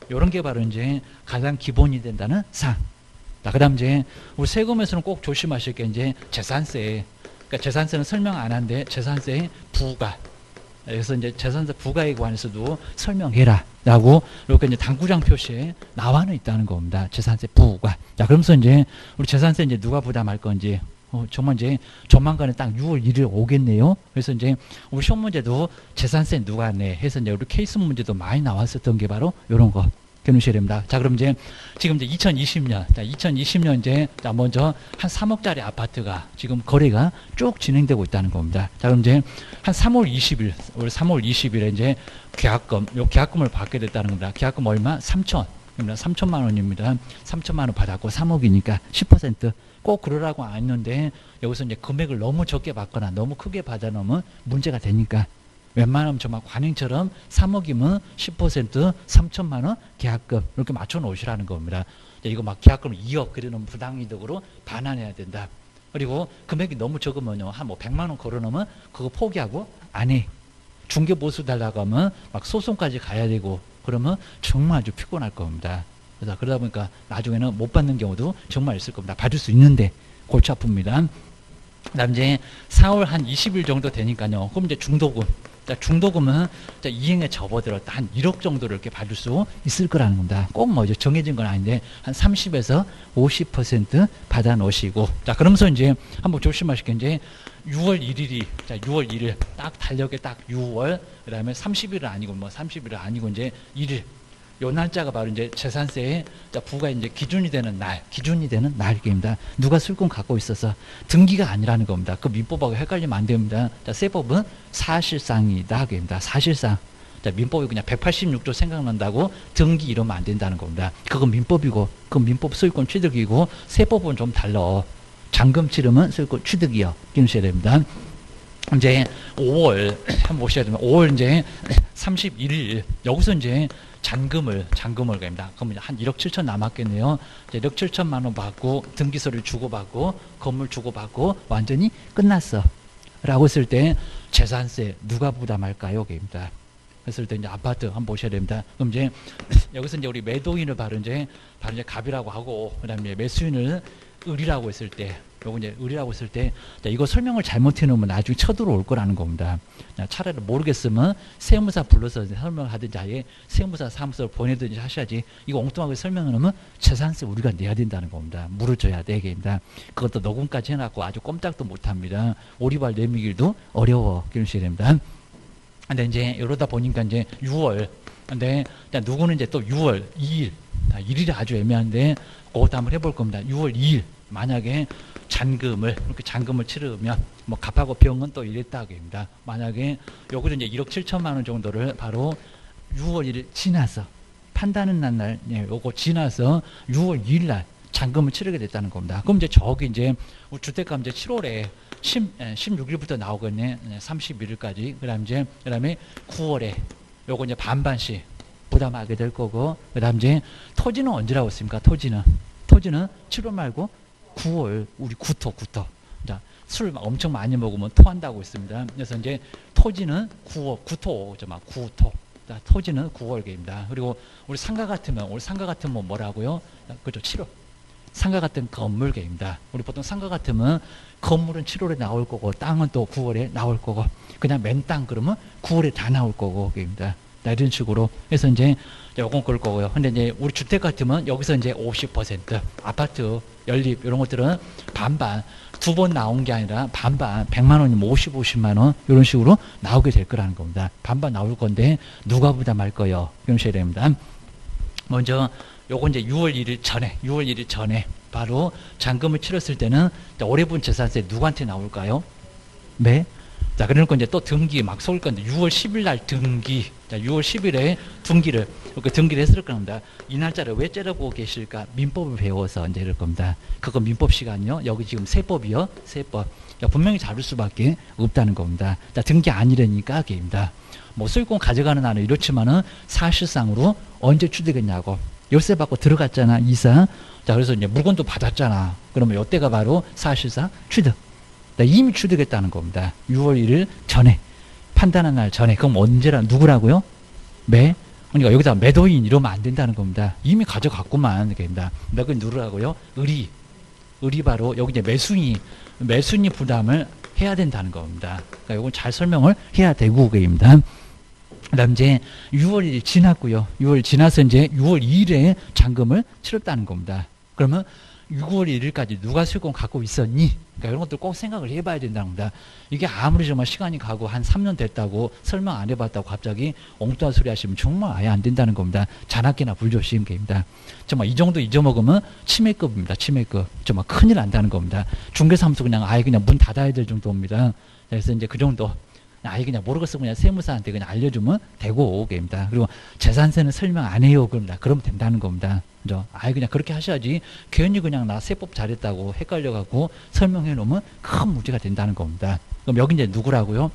이런 게 바로 이제 가장 기본이 된다는 사항. 자, 그 다음 이제 우리 세금에서는 꼭 조심하실 게 이제 재산세. 그러니까 재산세는 설명 안 한데 재산세 부과. 그래서 이제 재산세 부과에 관해서도 설명해라. 라고 이렇게 이제 당구장 표시에 나와는 있다는 겁니다. 재산세 부과. 자, 그러면서 이제 우리 재산세 이제 누가 부담할 건지. 어, 정말 이제 조만간에 딱 유월 일일 오겠네요. 그래서 이제 우리 시험 문제도 재산세 누가 내? 해서 이제 우리 케이스 문제도 많이 나왔었던 게 바로 이런 거. 견우실입니다. 자, 그럼 이제 지금 이제 이천이십 년, 자, 이천이십 년 이제 자, 먼저 한 삼억짜리 아파트가 지금 거래가 쭉 진행되고 있다는 겁니다. 자, 그럼 이제 한 삼월 이십일, 우리 삼월 이십일에 이제 계약금, 요 계약금을 받게 됐다는 겁니다. 계약금 얼마? 삼천. 삼천만 원입니다. 삼천만 원 받았고 삼억이니까 십 퍼센트. 꼭 그러라고 안 했는데 여기서 이제 금액을 너무 적게 받거나 너무 크게 받아놓으면 문제가 되니까. 웬만하면 정말 관행처럼 삼억이면 십 퍼센트 삼천만 원 계약금 이렇게 맞춰 놓으시라는 겁니다. 이거 막 계약금 이억 그리는 부당이득으로 반환해야 된다. 그리고 금액이 너무 적으면요. 한 뭐 백만 원 걸어놓으면 그거 포기하고 안 해. 중개보수 달라고 하면 막 소송까지 가야 되고 그러면 정말 아주 피곤할 겁니다. 그래서 그러다 보니까 나중에는 못 받는 경우도 정말 있을 겁니다. 받을 수 있는데 골치 아픕니다. 그 다음 이제 사월 한 이십일 정도 되니까요. 그럼 이제 중도금. 자, 중도금은 자, 이행에 접어들었다. 한 일억 정도를 이렇게 받을 수 있을 거라는 겁니다. 꼭 뭐 정해진 건 아닌데, 한 삼십에서 오십 퍼센트 받아 놓으시고. 자, 그러면서 이제 한번 조심하시게 이제 유월 일일이, 자, 유월 일일, 딱 달력에 딱 유월, 그 다음에 삼십일은 아니고 뭐 삼십일은 아니고 이제 일일. 요 날짜가 바로 이제 재산세의 부가 이제 기준이 되는 날, 기준이 되는 날입니다. 누가 술꾼 갖고 있어서 등기가 아니라는 겁니다. 그 민법하고 헷갈리면 안 됩니다. 자, 세법은 사실상이다, 입니다. 사실상. 자, 민법이 그냥 백팔십육조 생각난다고 등기 이러면 안 된다는 겁니다. 그건 민법이고, 그건 민법 소유권 취득이고, 세법은 좀 달라. 잔금 치르면 소유권 취득이요. 기억하셔야 됩니다. 이제 오월, 한번 보셔야 됩니다. 오월 이제 삼십일일, 여기서 이제 잔금을, 잔금을 갑니다. 그럼 한 일억 칠천 남았겠네요. 이제 일억 칠천만 원 받고, 등기소를 주고받고, 건물 주고받고, 완전히 끝났어. 라고 했을 때, 재산세 누가 부담할까요? 입니다. 했을 때 이제 아파트 한번 보셔야 됩니다. 그럼 이제 여기서 이제 우리 매도인을 바로 이제, 바로 이제 갑이라고 하고, 그 다음에 매수인을 을이라고 했을 때, 요거 이제 을이라고 했을 때, 자, 이거 설명을 잘못해 놓으면 나중에 쳐들어올 거라는 겁니다. 자, 차라리 모르겠으면 세무사 불러서 설명하든지 아예 세무사 사무소를 보내든지 하셔야지, 이거 엉뚱하게 설명해 놓으면 재산세 우리가 내야 된다는 겁니다. 물을 줘야 되겠습니다. 그것도 녹음까지 해놨고 아주 꼼짝도 못합니다. 오리발 내미기도 어려워. 이런 식이 됩니다. 근데 이제 이러다 보니까 이제 유월, 근데 누구는 이제 또 유월 이일, 일일이 아주 애매한데 그것도 한번 해볼 겁니다. 유월 이일 만약에 잔금을 이렇게 잔금을 치르면 뭐 갚아고 비용은 또 이랬다고 합니다. 만약에 여기서 이제 일억 칠천만 원 정도를 바로 유월 일일 지나서 판단은 난 날, 예, 요거 지나서 유월 이일 날 잔금을 치르게 됐다는 겁니다. 그럼 이제 저기 이제 주택감 이제 칠월에 십육일부터 나오겠네. 삼십일일까지. 그다음 이제 그다음에 구월에 요거 이제 반반씩 부담하게 될 거고, 그 다음 이제 토지는 언제라고 했습니까? 토지는 토지는 칠월 말고 구월, 우리 구토 구토. 자, 술 엄청 많이 먹으면 토한다고 했습니다. 그래서 이제 토지는 구월 구토, 저 막 구토. 자, 토지는 구월계입니다. 그리고 우리 상가 같으면 우리 상가 같으면 뭐라고요? 그죠? 칠월. 상가 같은 건물계입니다. 우리 보통 상가 같으면 건물은 칠월에 나올 거고, 땅은 또 구월에 나올 거고, 그냥 맨 땅 그러면 구월에 다 나올 거고, 입니다. 이런 식으로 해서 이제 요건 걸 거고요. 근데 이제 우리 주택 같으면 여기서 이제 오십 퍼센트 아파트 연립 이런 것들은 반반 두 번 나온 게 아니라 반반 백만 원이면 오십, 오십만 원 이런 식으로 나오게 될 거라는 겁니다. 반반 나올 건데 누가 부담할 거요? 이런 식이 됩니다. 먼저 요건 이제 유월 일일 전에 유월 일일 전에 바로 잔금을 치렀을 때는 올해분 재산세 누구한테 나올까요? 네. 자, 그러니까 이제 또 등기 막 속일 건데 유월 십일 날 등기. 자, 유월 십일에 등기를 이렇게 등기를 했을 겁니다. 이 날짜를 왜 째려보고 계실까? 민법을 배워서 이제 이럴 겁니다. 그거 민법 시간요. 여기 지금 세법이요. 세법. 야, 분명히 잡을 수밖에 없다는 겁니다. 자, 등기 아니라니까 게입니다. 뭐 소유권 가져가는 안은 이렇지만은 사실상으로 언제 취득했냐고. 열쇠 받고 들어갔잖아, 이사. 자, 그래서 이제 물건도 받았잖아. 그러면 이때가 바로 사실상 취득. 이미 취득했다는 겁니다. 유월 일일 전에 판단한 날 전에. 그럼 언제라 누구라고요? 매. 그러니까 여기다 매도인 이러면 안 된다는 겁니다. 이미 가져갔구만 이렇게 됩니다. 매도인 누르라고요? 을이. 을이 바로 여기 이제 매수인 매수인 부담을 해야 된다는 겁니다. 그러니까 이건 잘 설명을 해야 되고 그입니다. 그다음 이제 유월 일일 지났고요. 유월 지나서 이제 유월 이일에 잔금을 치렀다는 겁니다. 그러면 유월 일일까지 누가 소유권 갖고 있었니? 그러니까 이런 것들 꼭 생각을 해봐야 된다는 겁니다. 이게 아무리 정말 시간이 가고 한 삼 년 됐다고 설명 안 해봤다고 갑자기 엉뚱한 소리 하시면 정말 아예 안 된다는 겁니다. 잔악기나 불조심 게입니다. 정말 이 정도 잊어먹으면 치매급입니다. 치매급. 정말 큰일 난다는 겁니다. 중개사무소 그냥 아예 그냥 문 닫아야 될 정도입니다. 그래서 이제 그 정도. 아예 그냥 모르겠으면 그냥 세무사한테 그냥 알려주면 되고 게입니다. 그리고 재산세는 설명 안 해요. 그럽니다. 그러면 된다는 겁니다. 그죠? 아예 그냥 그렇게 하셔야지 괜히 그냥 나 세법 잘했다고 헷갈려갖고 설명해 놓으면 큰 문제가 된다는 겁니다. 그럼 여기 이제 누구라고요?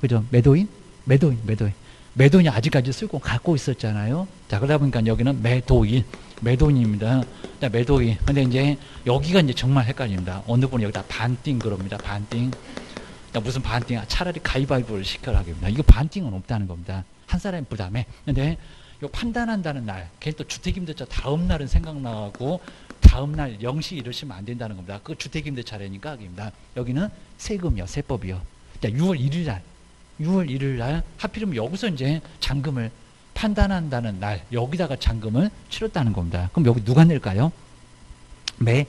그죠? 매도인? 매도인, 매도인. 매도인이 아직까지 쓸고 갖고 있었잖아요. 자, 그러다 보니까 여기는 매도인. 매도인입니다. 자, 매도인. 근데 이제 여기가 이제 정말 헷갈립니다. 어느 분이 여기다 반띵 그럽니다. 반띵. 야, 무슨 반띵이야? 차라리 가위바위보를 시켜라 합니다. 이거 반띵은 없다는 겁니다. 한 사람이 부담해. 근데 요 판단한다는 날, 걔는 또 주택임대차 다음 날은 생각나고 다음 날 영시 이러시면 안 된다는 겁니다. 그 주택임대차라니까 합니다. 여기는 세금이요, 세법이요. 자, 유월 일일 날, 유월 일일 날 하필이면 여기서 이제 잔금을 판단한다는 날 여기다가 잔금을 치렀다는 겁니다. 그럼 여기 누가 낼까요? 매,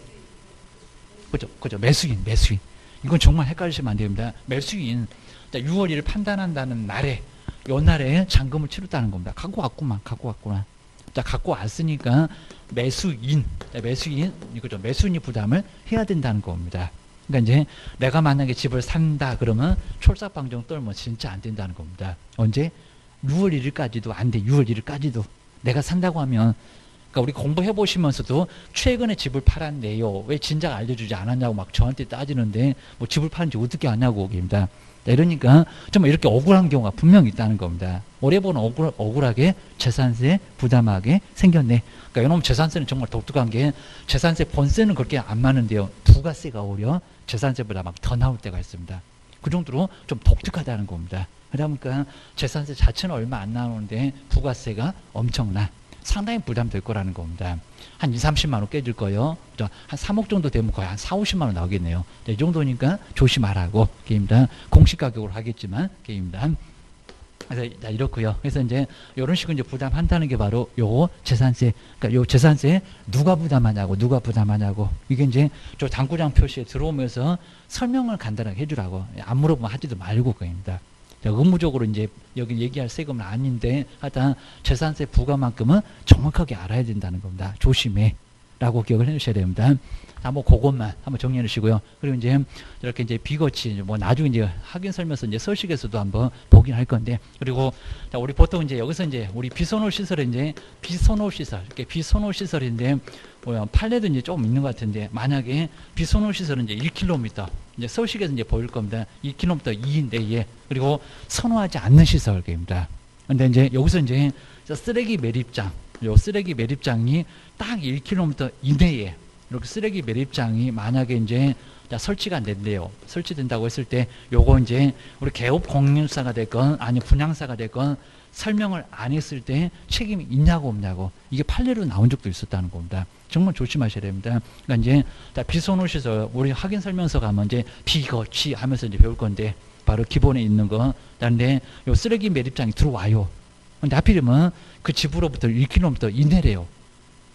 그죠, 그죠, 매수인, 매수인. 이건 정말 헷갈리시면 안 됩니다. 매수인. 자, 유월 일일 판단한다는 날에 요 날에 잔금을 치렀다는 겁니다. 갖고 왔구만, 갖고 왔구만. 자, 갖고 왔으니까 매수인, 자, 매수인, 이거죠. 매수인이 부담을 해야 된다는 겁니다. 그러니까 이제 내가 만약에 집을 산다 그러면 촐싹방정 떨면 진짜 안 된다는 겁니다. 언제? 유월 일일까지도 안 돼. 유월 일일까지도. 내가 산다고 하면. 그러니까 우리 공부해 보시면서도 최근에 집을 팔았네요. 왜 진작 알려주지 않았냐고 막 저한테 따지는데 뭐 집을 파는지 어떻게 아냐고 입니다. 이러니까 정말 이렇게 억울한 경우가 분명히 있다는 겁니다. 올해보는 억울, 억울하게 재산세 부담하게 생겼네. 그러니까 이놈 재산세는 정말 독특한 게 재산세 본세는 그렇게 안 많은데요. 부가세가 오히려 재산세보다 막 더 나올 때가 있습니다. 그 정도로 좀 독특하다는 겁니다. 그러니까 재산세 자체는 얼마 안 나오는데 부가세가 엄청나. 상당히 부담될 거라는 겁니다. 한 이삼십만 원 깨질 거예요. 한 삼억 정도 되면 거의 한 사오십만 원 나오겠네요. 이 정도니까 조심하라고 게임당 공시 가격으로 하겠지만 게임당. 그래서 자, 이렇고요. 그래서 이제 이런 식으로 이제 부담한다는 게 바로 요 재산세. 그러니까 요 재산세 누가 부담하냐고, 누가 부담하냐고. 이게 이제 저 당구장 표시에 들어오면서 설명을 간단하게 해주라고. 안 물어보면 하지도 말고 그입니다. 의무적으로 이제 여기 얘기할 세금은 아닌데 하여튼 재산세 부과만큼은 정확하게 알아야 된다는 겁니다. 조심해 라고 기억을 해주셔야 됩니다. 자, 뭐 그것만 한번 정리해 주시고요. 그리고 이제 이렇게 이제 비거치 뭐 나중에 이제 확인 설명서 이제 서식에서도 한번 보긴 할 건데, 그리고 자, 우리 보통 이제 여기서 이제 우리 비선호 시설에 이제 비선호 시설 이렇게 비선호 시설인데 뭐 판례도 이제 조금 있는 것 같은데, 만약에 비선호 시설은 이제 일 킬로미터 이제 서식에서 이제 보일 겁니다. 이 킬로미터 이인 내에 그리고 선호하지 않는 시설입니다. 근데 이제 여기서 이제 쓰레기 매립장, 요 쓰레기 매립장이 딱 일 킬로미터 이내에 이렇게 쓰레기 매립장이 만약에 이제 설치가 안 된대요. 설치된다고 했을 때 요거 이제 우리 개업 공유사가 됐건 아니 분양사가 됐건 설명을 안 했을 때 책임이 있냐고 없냐고, 이게 판례로 나온 적도 있었다는 겁니다. 정말 조심하셔야 됩니다. 그러니까 이제 비선호 시설 우리 확인 설명서 가면 이제 비거치 하면서 이제 배울 건데 바로 기본에 있는 거. 그런데 요 쓰레기 매립장이 들어와요. 근데 하필이면 그 집으로부터 일 킬로미터 이내래요.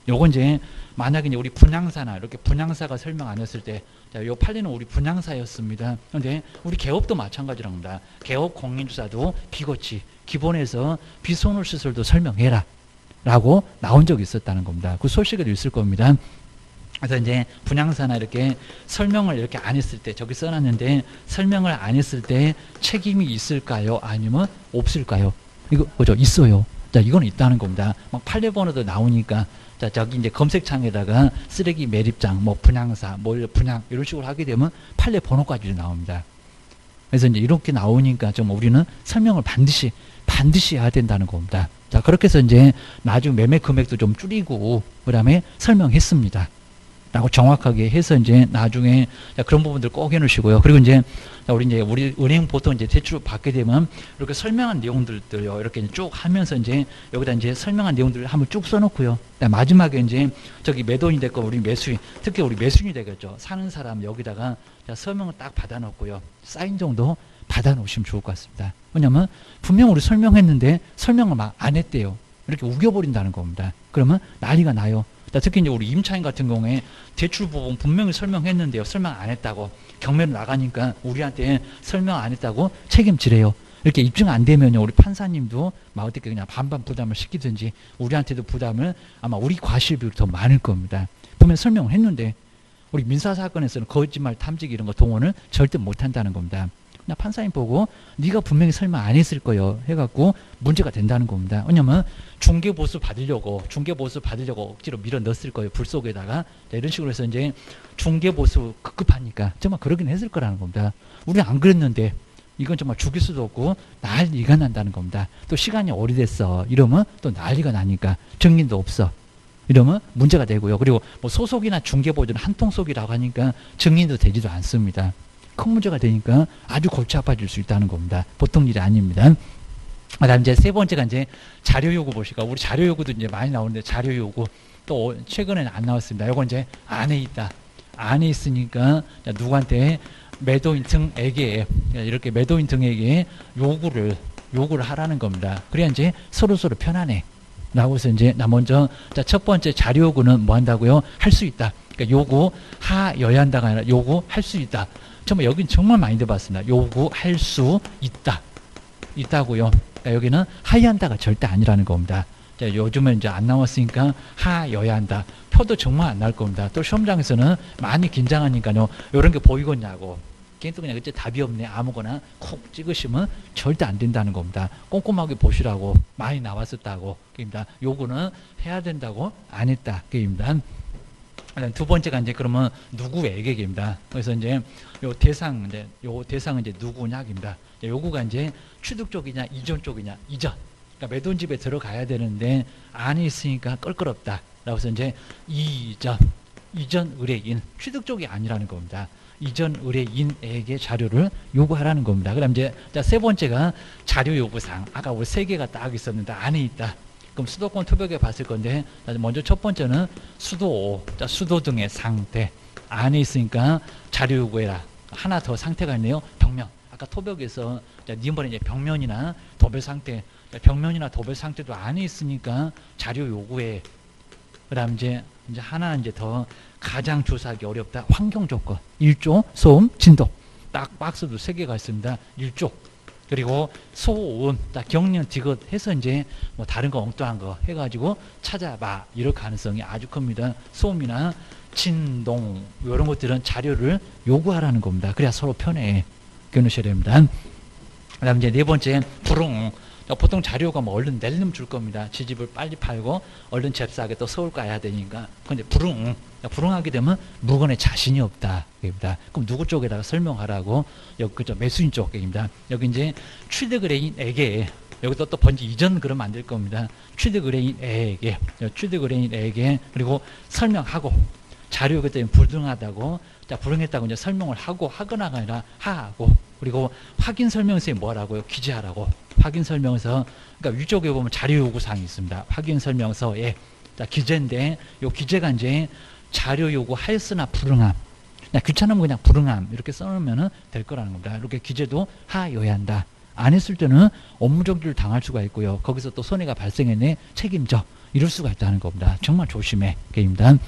요건 이제 만약에 이제 우리 분양사나 이렇게 분양사가 설명 안 했을 때, 자, 요 판례는 우리 분양사였습니다. 근데 우리 개업도 마찬가지랍니다. 개업 공인주사도 비거치, 기본에서 비선호 시설도 설명해라 라고 나온 적이 있었다는 겁니다. 그 소식에도 있을 겁니다. 그래서 이제 분양사나 이렇게 설명을 이렇게 안 했을 때, 저기 써놨는데 설명을 안 했을 때 책임이 있을까요? 아니면 없을까요? 이거 뭐죠? 있어요. 자, 이건 있다는 겁니다. 막 판례 번호도 나오니까. 자, 저기 이제 검색창에다가 쓰레기 매립장, 뭐 분양사, 뭐 분양 이런 식으로 하게 되면 판례 번호까지도 나옵니다. 그래서 이제 이렇게 나오니까 좀 우리는 설명을 반드시 반드시 해야 된다는 겁니다. 자, 그렇게 해서 이제 나중 매매 금액도 좀 줄이고 그다음에 설명했습니다. 라고 정확하게 해서 이제 나중에 자, 그런 부분들 꼭 해놓으시고요. 그리고 이제 자, 우리 이제 우리 은행 보통 이제 대출 받게 되면 이렇게 설명한 내용들도요. 이렇게 쭉 하면서 이제 여기다 이제 설명한 내용들을 한번 쭉 써놓고요. 마지막에 이제 저기 매도인이 됐건 우리 매수인, 특히 우리 매수인이 되겠죠. 사는 사람 여기다가 자, 설명을 딱 받아놓고요. 사인 정도 받아놓으시면 좋을 것 같습니다. 왜냐면 분명 우리 설명했는데 설명을 막 안 했대요. 이렇게 우겨버린다는 겁니다. 그러면 난리가 나요. 특히 이제 우리 임차인 같은 경우에 대출 부분 분명히 설명했는데요. 설명 안 했다고 경매로 나가니까 우리한테 설명 안 했다고 책임지래요. 이렇게 입증 안 되면요, 우리 판사님도 막 어떻게 그냥 반반 부담을 시키든지 우리한테도 부담을, 아마 우리 과실비율이 더 많을 겁니다. 분명히 설명을 했는데 우리 민사사건에서는 거짓말 탐지기 이런 거 동원을 절대 못 한다는 겁니다. 그냥 판사님 보고 네가 분명히 설명 안 했을 거예요 해갖고 문제가 된다는 겁니다. 왜냐면 중개보수 받으려고 중개보수 받으려고 억지로 밀어넣었을 거예요. 불 속에다가. 자, 이런 식으로 해서 이제 중개보수 급급하니까 정말 그러긴 했을 거라는 겁니다. 우리는 안 그랬는데 이건 정말 죽일 수도 없고 난리가 난다는 겁니다. 또 시간이 오래됐어 이러면 또 난리가 나니까 증인도 없어 이러면 문제가 되고요. 그리고 뭐 소속이나 중개보조는 한 통속이라고 하니까 증인도 되지도 않습니다. 큰 문제가 되니까 아주 골치 아파질 수 있다는 겁니다. 보통 일이 아닙니다. 그다음 이제 세 번째가 이제 자료 요구 보실까. 우리 자료 요구도 이제 많이 나오는데 자료 요구 또 최근에는 안 나왔습니다. 이건 이제 안에 있다. 안에 있으니까 누구한테 매도인 등에게 이렇게 매도인 등에게 요구를 요구를 하라는 겁니다. 그래야 이제 서로 서로 편안해. 라고 해서 이제 나 먼저 자, 첫 번째 자료 요구는 뭐 한다고요? 할 수 있다. 그러니까 요구 하여야 한다가 아니라 요구 할 수 있다. 정말 여긴 정말 많이 들어봤습니다. 요구할 수 있다. 있다고요. 그러니까 여기는 하여야 한다가 절대 아니라는 겁니다. 자, 요즘은 이제 안 나왔으니까 하여야 한다. 표도 정말 안 나올 겁니다. 또 시험장에서는 많이 긴장하니까요. 이런 게 보이겠냐고. 걔도 그냥 그때 답이 없네. 아무거나 콕 찍으시면 절대 안 된다는 겁니다. 꼼꼼하게 보시라고. 많이 나왔었다고. 그러니까 요구는 해야 된다고 안 했다. 그러니까 두 번째가 이제 그러면 누구에게입니다. 그래서 이제 요 대상, 이제 요 대상은 이제 누구냐입니다. 요구가 이제 취득 쪽이냐, 이전 쪽이냐, 이전. 그러니까 매도인 집에 들어가야 되는데 안에 있으니까 껄끄럽다. 라고 해서 이제 이전, 이전 의뢰인, 취득 쪽이 아니라는 겁니다. 이전 의뢰인에게 자료를 요구하라는 겁니다. 그다음 이제 세 번째가 자료 요구사항. 아까 우리 세 개가 딱 있었는데 안에 있다. 그럼 수도권 토백에 봤을 건데, 먼저 첫 번째는 수도 오, 수도 등의 상태. 안에 있으니까 자료 요구해라. 하나 더 상태가 있네요. 벽면. 아까 토백에서 니은번에 이제 벽면이나 도별 상태, 벽면이나 도별 상태도 안에 있으니까 자료 요구해. 그 다음 이제, 이제 하나 이제 더 가장 조사하기 어렵다. 환경 조건. 일조, 소음, 진동. 딱 박스도 세 개가 있습니다. 일조. 그리고 소음, 딱 경련 디귿해서 이제 뭐 다른 거 엉뚱한 거 해가지고 찾아봐. 이럴 가능성이 아주 큽니다. 소음이나 진동, 이런 것들은 자료를 요구하라는 겁니다. 그래야 서로 편해. 겨누셔야 됩니다. 그 다음 이제 네 번째, 불응. 보통 자료가 뭐 얼른 낼름 줄 겁니다. 지집을 빨리 팔고 얼른 잽싸게 또 서울 가야 되니까. 근데 불응, 불응하게 되면 물건에 자신이 없다. 입니다. 그럼 누구 쪽에다가 설명하라고? 여기 그죠? 매수인 쪽입니다. 여기 이제 취득의뢰인에게 여기서 또 번지 이전 그러면 안 될 겁니다. 취득의뢰인에게, 취득의뢰인에게 그리고 설명하고 자료가 때문에 불등하다고, 자 불응했다고 이제 설명을 하고 하거나가 아니라 하고. 그리고 확인 설명서에 뭐라고요? 기재하라고. 확인 설명서. 그러니까 위쪽에 보면 자료 요구 사항이 있습니다. 확인 설명서에 자, 기재인데 이 기재가 이제 자료 요구 하였으나 불응함. 그냥 귀찮으면 그냥 불응함 이렇게 써놓으면 될 거라는 겁니다. 이렇게 기재도 하여야 한다. 안 했을 때는 업무 정지를 당할 수가 있고요. 거기서 또 손해가 발생했네 책임져 이럴 수가 있다는 겁니다. 정말 조심해. 게임단.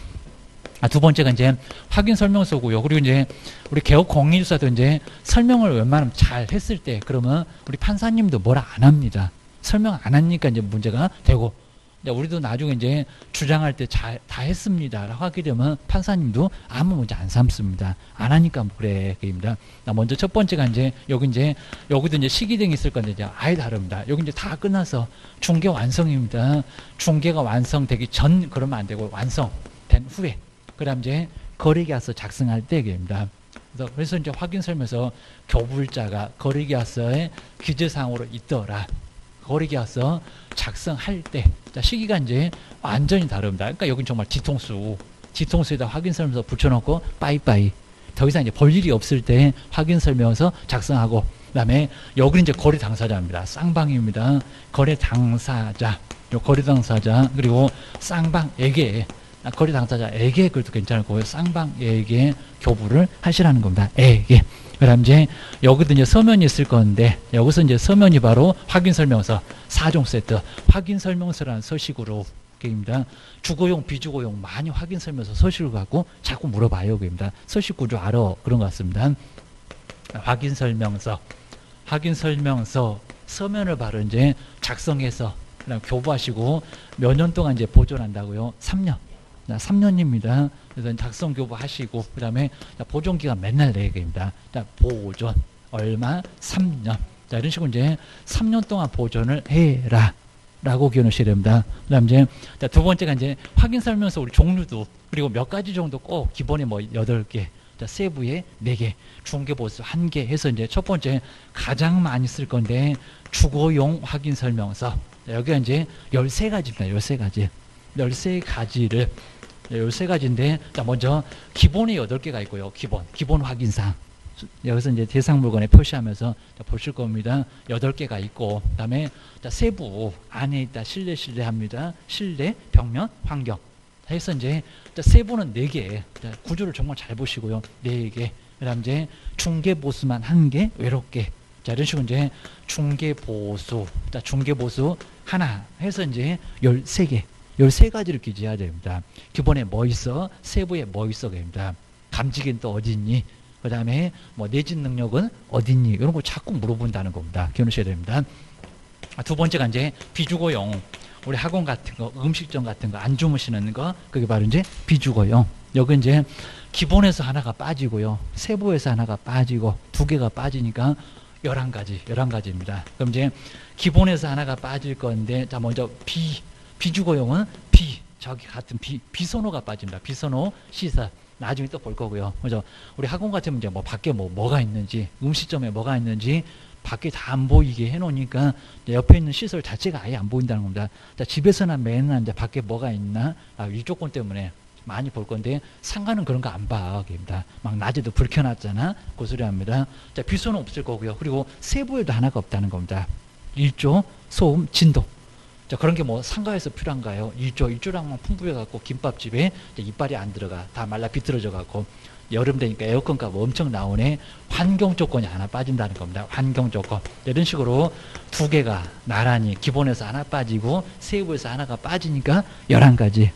아, 두 번째가 이제 확인 설명서고요. 그리고 이제 우리 개업 공인조사도 이제 설명을 웬만하면 잘 했을 때 그러면 우리 판사님도 뭐라 안 합니다. 설명 안 하니까 이제 문제가 되고 이제 우리도 나중에 이제 주장할 때 잘 다 했습니다라고 하게 되면 판사님도 아무 문제 안 삼습니다. 안 하니까 뭐 그래 그입니다. 먼저 첫 번째가 이제 여기 이제 여기도 이제 시기 등이 있을 건데 이제 아예 다릅니다. 여기 이제 다 끝나서 중개 완성입니다. 중개가 완성되기 전 그러면 안 되고 완성된 후에. 그다음 이제 거래계약서 작성할 때입니다. 그래서, 그래서 이제 확인설명서 교부일자가 거래계약서에 기재사항으로 있더라. 거래계약서 작성할 때 자, 시기가 이제 완전히 다릅니다. 그러니까 여긴 정말 뒤통수, 뒤통수에다 확인설명서 붙여놓고 빠이빠이. 더 이상 이제 볼 일이 없을 때 확인설명서 작성하고 그다음에 여기는 이제 거래 당사자입니다. 쌍방입니다. 거래 당사자, 요 거래 당사자 그리고 쌍방에게. 거래 당사자에게 그것도 괜찮고 쌍방에게 교부를 하시라는 겁니다. 에게. 그다음 이제 여기도 이제 서면이 있을 건데 여기서 이제 서면이 바로 확인 설명서 사 종 세트 확인 설명서라는 서식으로 입니다. 주거용 비주거용 많이 확인 설명서 서식을 갖고 자꾸 물어봐요. 입니다. 서식 구조 알아 그런 것 같습니다. 확인 설명서, 확인 설명서 서면을 바로 이제 작성해서 그다음 교부하시고 몇 년 동안 이제 보존한다고요? 삼 년. 자, 삼 년입니다. 그래서 작성 교부 하시고 그 다음에 보존 기간 맨날 네 개입니다. 자, 보존 얼마? 삼 년. 자, 이런 식으로 이제 삼 년 동안 보존을 해라 라고 기원하셔야 됩니다. 그 다음 이제 자, 두 번째가 이제 확인 설명서 우리 종류도 그리고 몇 가지 정도 꼭 기본에 뭐 여덟 개 자, 세부에 네 개 중개 보수 한 개 해서 이제 첫 번째 가장 많이 쓸 건데 주거용 확인 설명서. 자, 여기가 이제 열세 가지입니다. 열세 가지. 열세 가지를 열세 가지인데 자 먼저 기본이 여덟 개가 있고요. 기본 기본 확인사항 여기서 이제 대상 물건에 표시하면서 자, 보실 겁니다. 여덟 개가 있고 그 다음에 세부 안에 있다 실내 실내합니다. 실내 벽면 환경 해서 이제 자, 세부는 네 개 자, 구조를 정말 잘 보시고요. 네 개 그 다음 이제 중개보수만 한 개 외롭게 자 이런 식으로 이제 중개보수 자 중개보수 하나 해서 이제 열세 개 열세 가지를 기재해야 됩니다. 기본에 뭐 있어? 세부에 뭐 있어? 됩니다. 감지기는 또 어디 있니? 그 다음에 뭐 내집 능력은 어디 있니? 이런 거 자꾸 물어본다는 겁니다. 기억하셔야 됩니다. 두 번째가 이제 비주거용. 우리 학원 같은 거, 음식점 같은 거 안 주무시는 거, 그게 바로 이제 비주거용. 여기 이제 기본에서 하나가 빠지고요. 세부에서 하나가 빠지고, 두 개가 빠지니까 열한 가지, 열한 가지입니다. 그럼 이제 기본에서 하나가 빠질 건데, 자, 먼저 비. 비주거용은 비, 저기 같은 비, 비선호가 빠집니다. 비선호, 시설. 나중에 또 볼 거고요. 그죠? 우리 학원 같은 문제, 뭐, 밖에 뭐, 뭐가 있는지, 음식점에 뭐가 있는지, 밖에 다 안 보이게 해놓으니까, 옆에 있는 시설 자체가 아예 안 보인다는 겁니다. 자, 집에서나 맨날 이제 밖에 뭐가 있나, 아, 일조권 때문에 많이 볼 건데, 상가는 그런 거 안 봐. 그입니다. 막 낮에도 불 켜놨잖아. 그 소리 합니다. 자, 비선호 없을 거고요. 그리고 세부에도 하나가 없다는 겁니다. 일조, 소음, 진동. 자, 그런 게 뭐 상가에서 필요한가요? 일조, 일조량만 풍부해갖고 김밥집에 이제 이빨이 안 들어가. 다 말라 비틀어져갖고 여름 되니까 에어컨 값 엄청 나오네. 환경 조건이 하나 빠진다는 겁니다. 환경 조건. 이런 식으로 두 개가 나란히 기본에서 하나 빠지고 세부에서 하나가 빠지니까 열한 가지.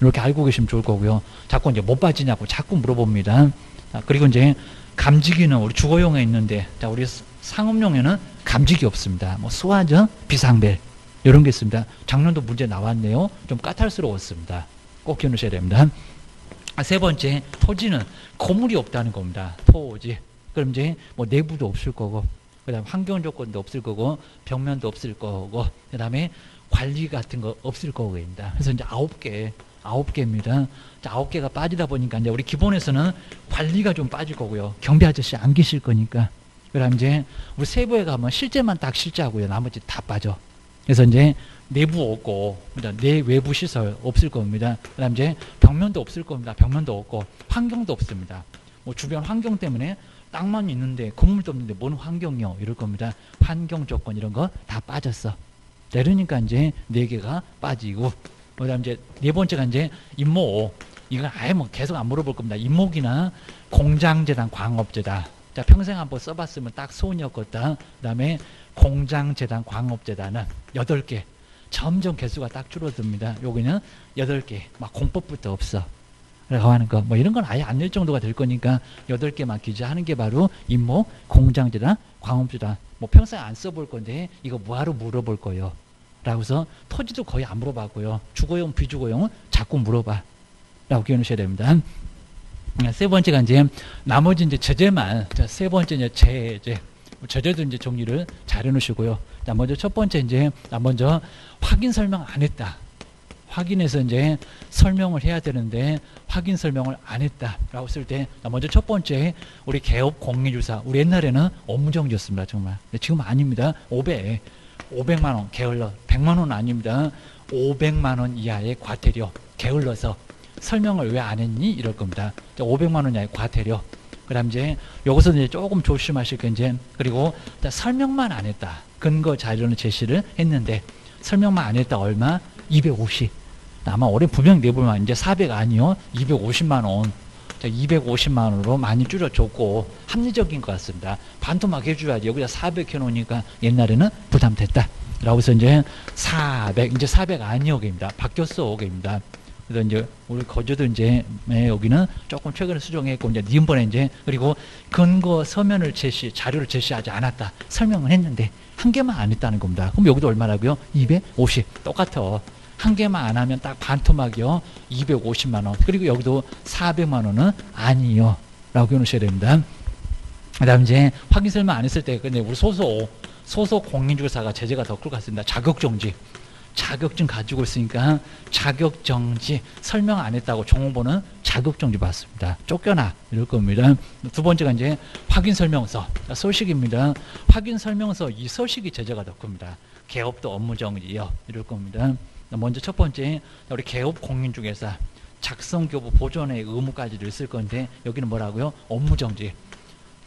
이렇게 알고 계시면 좋을 거고요. 자꾸 이제 못 빠지냐고 자꾸 물어봅니다. 자, 그리고 이제 감지기는 우리 주거용에 있는데, 자, 우리 상업용에는 감지기 없습니다. 뭐 수화전, 비상벨 이런 게 있습니다. 작년도 문제 나왔네요. 좀 까탈스러웠습니다. 꼭 기억하셔야 됩니다. 아, 세 번째, 토지는 고물이 없다는 겁니다. 토지. 그럼 이제 뭐 내부도 없을 거고, 그 다음에 환경 조건도 없을 거고, 벽면도 없을 거고, 그 다음에 관리 같은 거 없을 거고입니다. 그래서 이제 아홉 개, 아홉 개입니다. 자, 아홉 개가 빠지다 보니까 이제 우리 기본에서는 관리가 좀 빠질 거고요. 경비 아저씨 안 계실 거니까. 그 다음에 이제 우리 세부에 가면 실제만 딱 실제하고요. 나머지 다 빠져. 그래서 이제 내부 없고, 내 외부 시설 없을 겁니다. 그 다음에 이제 벽면도 없을 겁니다. 벽면도 없고, 환경도 없습니다. 뭐 주변 환경 때문에 땅만 있는데, 건물도 없는데, 뭔 환경이요? 이럴 겁니다. 환경 조건 이런 거 다 빠졌어. 이러니까 이제 네 개가 빠지고, 그 다음에 이제 네 번째가 이제 임목. 이건 아예 뭐 계속 안 물어볼 겁니다. 임목이나 공장재단, 광업재단. 자, 평생 한번 써봤으면 딱 소원이었겠다. 그 다음에 공장재단, 광업재단은 여덟 개. 점점 개수가 딱 줄어듭니다. 여기는 여덟 개. 막 공법부터 없어. 라고 하는 거. 뭐 이런 건 아예 안 낼 정도가 될 거니까 여덟 개만 기재하는 게 바로 임목, 공장재단, 광업재단. 뭐 평생 안 써볼 건데 이거 뭐하러 물어볼 거예요. 라고 해서 토지도 거의 안 물어봤고요. 주거용, 비주거용은 자꾸 물어봐. 라고 기억하셔야 됩니다. 세 번째가 이제 나머지 이제 제재만. 자, 세 번째 이제 제재. 저제도 이제 정리를 잘 해놓으시고요. 자, 먼저 첫 번째 이제 먼저 확인 설명 안 했다. 확인해서 이제 설명을 해야 되는데 확인 설명을 안 했다라고 했을 때, 먼저 첫 번째 우리 개업 공인유사. 우리 옛날에는 업무정지였습니다, 정말. 근데 지금 아닙니다. 오백, 오백만 원 게을러. 백만 원 아닙니다. 오백만 원 이하의 과태료. 게을러서 설명을 왜 안 했니? 이럴 겁니다. 오백만 원 이하의 과태료. 그다음 이제 여기서 이제 조금 조심하실 게 이제, 그리고 설명만 안 했다. 근거 자료는 제시를 했는데 설명만 안 했다. 얼마? 이백오십. 아마 올해 분명 내보면 이제 사백 아니요. 이백오십만 원. 자, 이백오십만 원으로 많이 줄여줬고 합리적인 것 같습니다. 반토막 해줘야지. 여기다 사백 해놓으니까 옛날에는 부담됐다. 라고 해서 이제 사백, 이제 사백 아니요. 입니다. 바뀌었어. 입니다. 그래서 이제 우리 거제도 이제 여기는 조금 최근에 수정했고, 이제 이번에 이제, 그리고 근거 서면을 제시, 자료를 제시하지 않았다. 설명을 했는데 한 개만 안 했다는 겁니다. 그럼 여기도 얼마라고요? 이백오십. 똑같아. 한 개만 안 하면 딱 반토막이요. 이백오십만 원. 그리고 여기도 사백만 원은 아니요. 라고 해놓으셔야 됩니다. 그 다음 이제 확인 설명 안 했을 때, 근데 우리 소속, 소속 공인주사가 제재가 더 클 것 같습니다. 자격정지. 자격증 가지고 있으니까 자격정지. 설명 안 했다고 종업원은 자격정지 받습니다. 쫓겨나. 이럴 겁니다. 두 번째가 이제 확인설명서. 소식입니다. 확인설명서 이 소식이 제재가 더 큽니다. 개업도 업무정지요. 이럴 겁니다. 먼저 첫 번째, 우리 개업 공인중개사 작성교부 보존의 의무까지도 있을 건데 여기는 뭐라고요? 업무정지.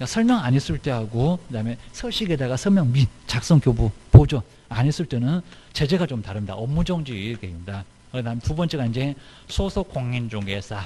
설명 안 했을 때 하고, 그 다음에 서식에다가 서명 및 작성 교부 보존 안 했을 때는 제재가 좀 다릅니다. 업무정지 얘기입니다. 그 다음 두 번째가 이제 소속 공인중개사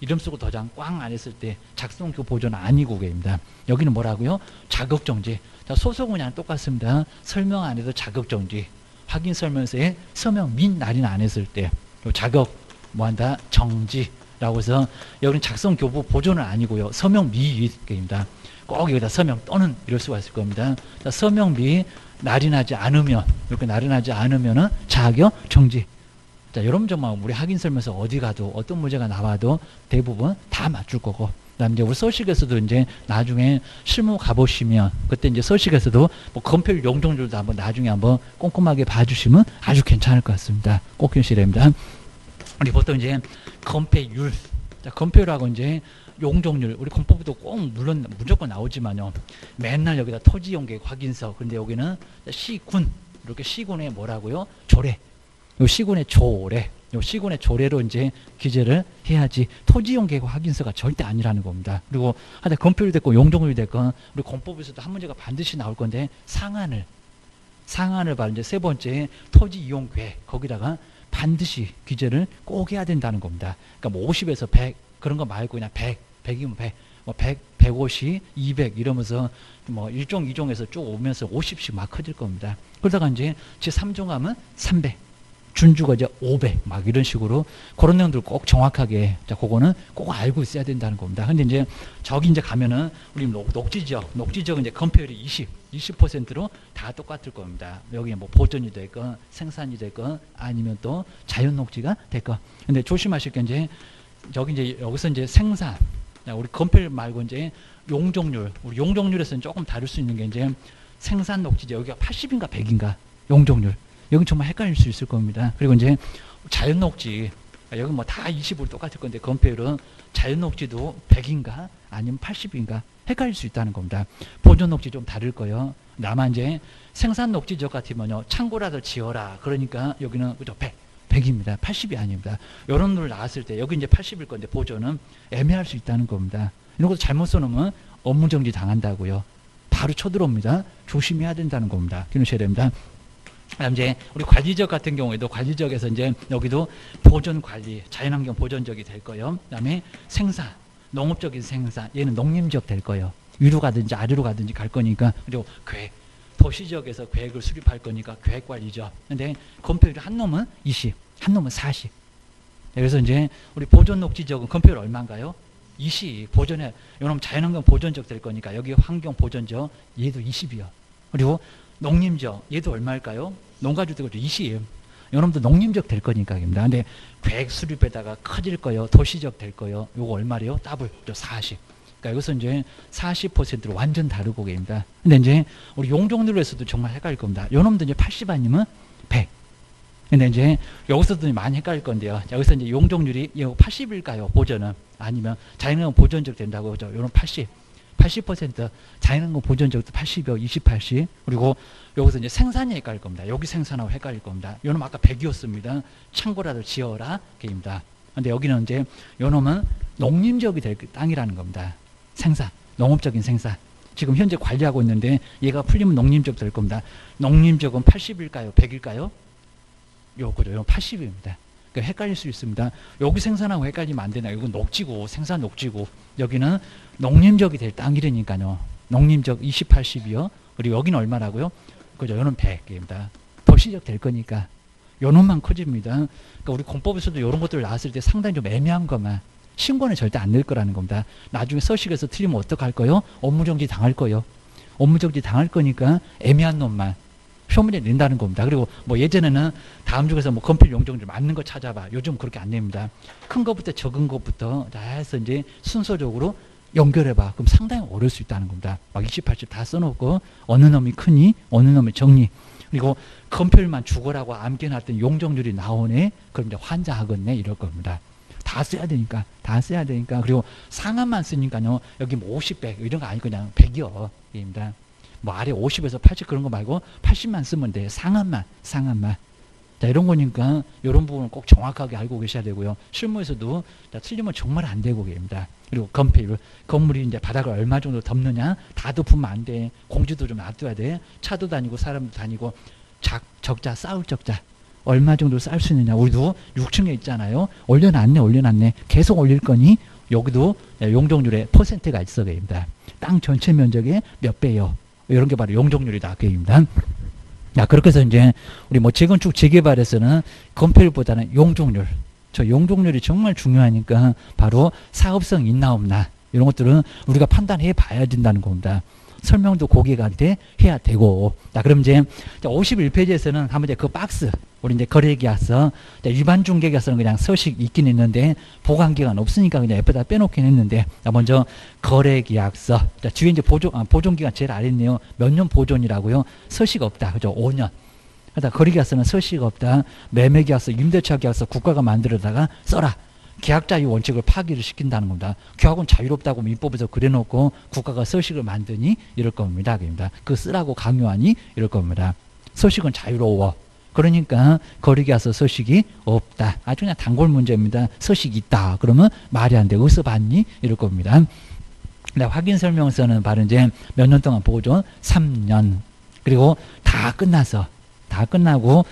이름 쓰고 도장 꽝 안 했을 때 작성 교부 보존 아니고 얘기입니다. 여기는 뭐라고요? 자격정지. 자, 소속은 그냥 똑같습니다. 설명 안 해도 자격정지. 확인 설명서에 서명 및 날인 안 했을 때 자격 뭐 한다? 정지라고 해서 여기는 작성 교부 보존은 아니고요. 서명 및 얘기입니다. 꼭 여기다 서명 또는 이럴 수가 있을 겁니다. 자, 서명 및 날인하지 않으면, 이렇게 날인하지 않으면은 자격 정지. 자, 여러분 정말 우리 확인 설명서 어디 가도 어떤 문제가 나와도 대부분 다 맞출 거고. 그다음 이제 우리 서식에서도 이제 나중에 실무 가보시면 그때 이제 서식에서도 뭐 건폐율 용적률도 한번 나중에 한번 꼼꼼하게 봐주시면 아주 괜찮을 것 같습니다. 꼭 기억하셔야 됩니다. 우리 보통 이제 건폐율, 자, 건폐율하고 이제 용적률, 우리 건법도 꼭 물론 무조건 나오지만요. 맨날 여기다 토지용계획 확인서. 그런데 여기는 시군, 이렇게 시군의 뭐라고요? 조례. 요 시군의 조례. 요 시군의 조례로 이제 기재를 해야지 토지용계획 확인서가 절대 아니라는 겁니다. 그리고 하여튼 건폐율이 됐건 용적률이 됐건 우리 건법에서도 한 문제가 반드시 나올 건데 상한을 상한을 봤는데 세 번째 토지 이용 계획 거기다가 반드시 규제를 꼭 해야 된다는 겁니다. 그러니까 뭐 오십에서 백 그런 거 말고 그냥 백, 백이면 백, 뭐 백, 백오십, 이백 이러면서 뭐 일 종, 이 종에서 쭉 오면서 오십씩 막 커질 겁니다. 그러다가 이제 제삼 종 하면 삼백, 준주가 이제 오백 막 이런 식으로 그런 내용들 꼭 정확하게 자 그거는 꼭 알고 있어야 된다는 겁니다. 근데 이제 저기 이제 가면은 우리 녹지 지역, 녹지 지역은 이제 건폐율이 이십, 이십 퍼센트로 다 똑같을 겁니다. 여기 뭐 보전이 될건 생산이 될건 아니면 또 자연 녹지가 될건. 근데 조심하실 게 이제 여기 이제 여기서 이제 생산, 우리 건폐율 말고 이제 용적률, 우리 용적률에서는 조금 다를 수 있는 게 이제 생산 녹지 지역 여기가 팔십인가 백인가 용적률. 여긴 정말 헷갈릴 수 있을 겁니다. 그리고 이제 자연 녹지, 여기 뭐 다 이십으로 똑같을 건데 건폐율은 자연 녹지도 백인가 아니면 팔십인가 헷갈릴 수 있다는 겁니다. 보존 녹지 좀 다를 거예요. 나만 이제 생산 녹지 지역 같으면요. 창고라도 지어라. 그러니까 여기는 그죠? 백, 백입니다. 팔십이 아닙니다. 이런 룰 나왔을 때 여기 이제 팔십일 건데 보존은 애매할 수 있다는 겁니다. 이런 것도 잘못 써놓으면 업무정지 당한다고요. 바로 쳐들어옵니다. 조심해야 된다는 겁니다. 기억하셔야 됩니다. 그다음 이제 우리 관리 지역 같은 경우에도 관리 지역에서 이제 여기도 보존 관리, 자연환경 보존 지역이 될 거예요. 그다음에 생산, 농업적인 생산, 얘는 농림 지역 될 거예요. 위로 가든지 아래로 가든지 갈 거니까. 그리고 계획, 도시 지역에서 계획을 수립할 거니까 계획 관리 지역. 근데 건폐율이 한 놈은 이십, 한 놈은 사십. 그래서 이제 우리 보존 녹지 지역은 건폐율 얼마인가요? 이십. 보존에 요놈 자연환경 보존 지역 될 거니까 여기 환경 보존 지역 얘도 이십이요. 그리고 농림지역 얘도 얼마일까요? 농가주택은 이십. 여러분도 농림지역 될 거니까입니다. 근데 계획 수립에다가 커질 거예요. 도시지역 될 거예요. 요거 얼마래요? 더블 사십. 그러니까 여기서 이제 사십 퍼센트로 완전 다르고 계십니다. 근데 이제 우리 용적률에서도 정말 헷갈릴 겁니다. 요놈도 이제 팔십 아니면 백. 근데 이제 여기서도 많이 헷갈릴 건데요. 여기서 이제 용적률이 팔십일까요? 보전은 아니면 자연환경 보전 지역 된다고 그죠? 요런 팔십. 팔십 퍼센트 자연환경 보존 지역도 팔십여, 이십, 팔십. 그리고 여기서 이제 생산이 헷갈릴 겁니다. 여기 생산하고 헷갈릴 겁니다. 요 놈 아까 백이었습니다. 창고라도 지어라. 게입니다. 근데 여기는 이제 요 놈은 농림 지역이 될 땅이라는 겁니다. 생산, 농업적인 생산. 지금 현재 관리하고 있는데 얘가 풀리면 농림 지역 될 겁니다. 농림 지역은 팔십일까요? 백일까요? 요거죠. 요 팔십입니다. 헷갈릴 수 있습니다. 여기 생산하고 헷갈리면 안 되나. 이건 녹지고 생산 녹지고 여기는 농림적이 될 땅이라니까요. 농림적 이십, 팔십이요. 그리고 여기는 얼마라고요? 그죠? 요는 백입니다. 도시적 될 거니까 요놈만 커집니다. 그러니까 우리 공법에서도 이런 것들 나왔을 때 상당히 좀 애매한 것만 신고는 절대 안 낼 거라는 겁니다. 나중에 서식에서 틀리면 어떡할 거요? 업무정지 당할 거요. 업무정지 당할 거니까 애매한 놈만 표문에 낸다는 겁니다. 그리고 뭐 예전에는 다음 중에서 뭐 건폐율 용적률 맞는 거 찾아봐. 요즘 그렇게 안 냅니다. 큰 것부터 적은 것부터 다 해서 이제 순서적으로 연결해봐. 그럼 상당히 어려울 수 있다는 겁니다. 막 이십, 팔십 다 써놓고 어느 놈이 크니 어느 놈이 적니. 그리고 건폐율만 죽어라고 암기해놨던 용적률이 나오네. 그럼 이제 환장하겠네 이럴 겁니다. 다 써야 되니까. 다 써야 되니까. 그리고 상한만 쓰니까요. 여기 뭐 오십, 백 이런 거 아니고 그냥 백이요. 입니다. 뭐 아래 오십에서 팔십 그런 거 말고 팔십만 쓰면 돼. 상한만, 상한만. 자, 이런 거니까 이런 부분은 꼭 정확하게 알고 계셔야 되고요. 실무에서도 자, 틀리면 정말 안 되고 계십니다. 그리고 건폐율, 건물이 이제 바닥을 얼마 정도 덮느냐, 다 덮으면 안 돼. 공지도 좀 놔둬야 돼. 차도 다니고 사람도 다니고 작, 적자, 싸울 적자. 얼마 정도 쌓을 수 있느냐. 우리도 육 층에 있잖아요. 올려놨네, 올려놨네. 계속 올릴 거니 여기도 용적률에 퍼센트가 있어 계십니다. 땅 전체 면적의 몇 배요. 이런 게 바로 용적률이다. 그 얘기입니다. 자, 그렇게 해서 이제 우리 뭐 재건축 재개발에서는 건폐율보다는 용적률. 저 용적률이 정말 중요하니까 바로 사업성 있나 없나 이런 것들은 우리가 판단해 봐야 된다는 겁니다. 설명도 고객한테 해야 되고. 자, 그럼 이제 오십일 페이지에서는 한번 이제 그 박스, 우리 이제 거래계약서, 일반 중개계약서는 그냥 서식 있긴 있는데 보관기간 없으니까 그냥 옆에다 빼놓긴 했는데, 자, 먼저 거래계약서. 자, 뒤에 이제 보존, 아, 보존기간 제일 아래 있네요. 몇 년 보존이라고요? 서식 없다. 그죠? 오 년. 그러다 거래계약서는 서식 없다. 매매계약서, 임대차계약서 국가가 만들어다가 써라. 계약자의 원칙을 파기를 시킨다는 겁니다. 계약은 자유롭다고 민법에서 그려놓고 국가가 서식을 만드니 이럴 겁니다. 그 쓰라고 강요하니 이럴 겁니다. 서식은 자유로워. 그러니까 거래계약서 서식이 없다. 아주 그냥 단골 문제입니다. 서식이 있다. 그러면 말이 안 돼. 어디서 봤니? 이럴 겁니다. 확인 설명서는 바로 이제 몇 년 동안 보존 삼 년. 그리고 다 끝나서 다 끝나고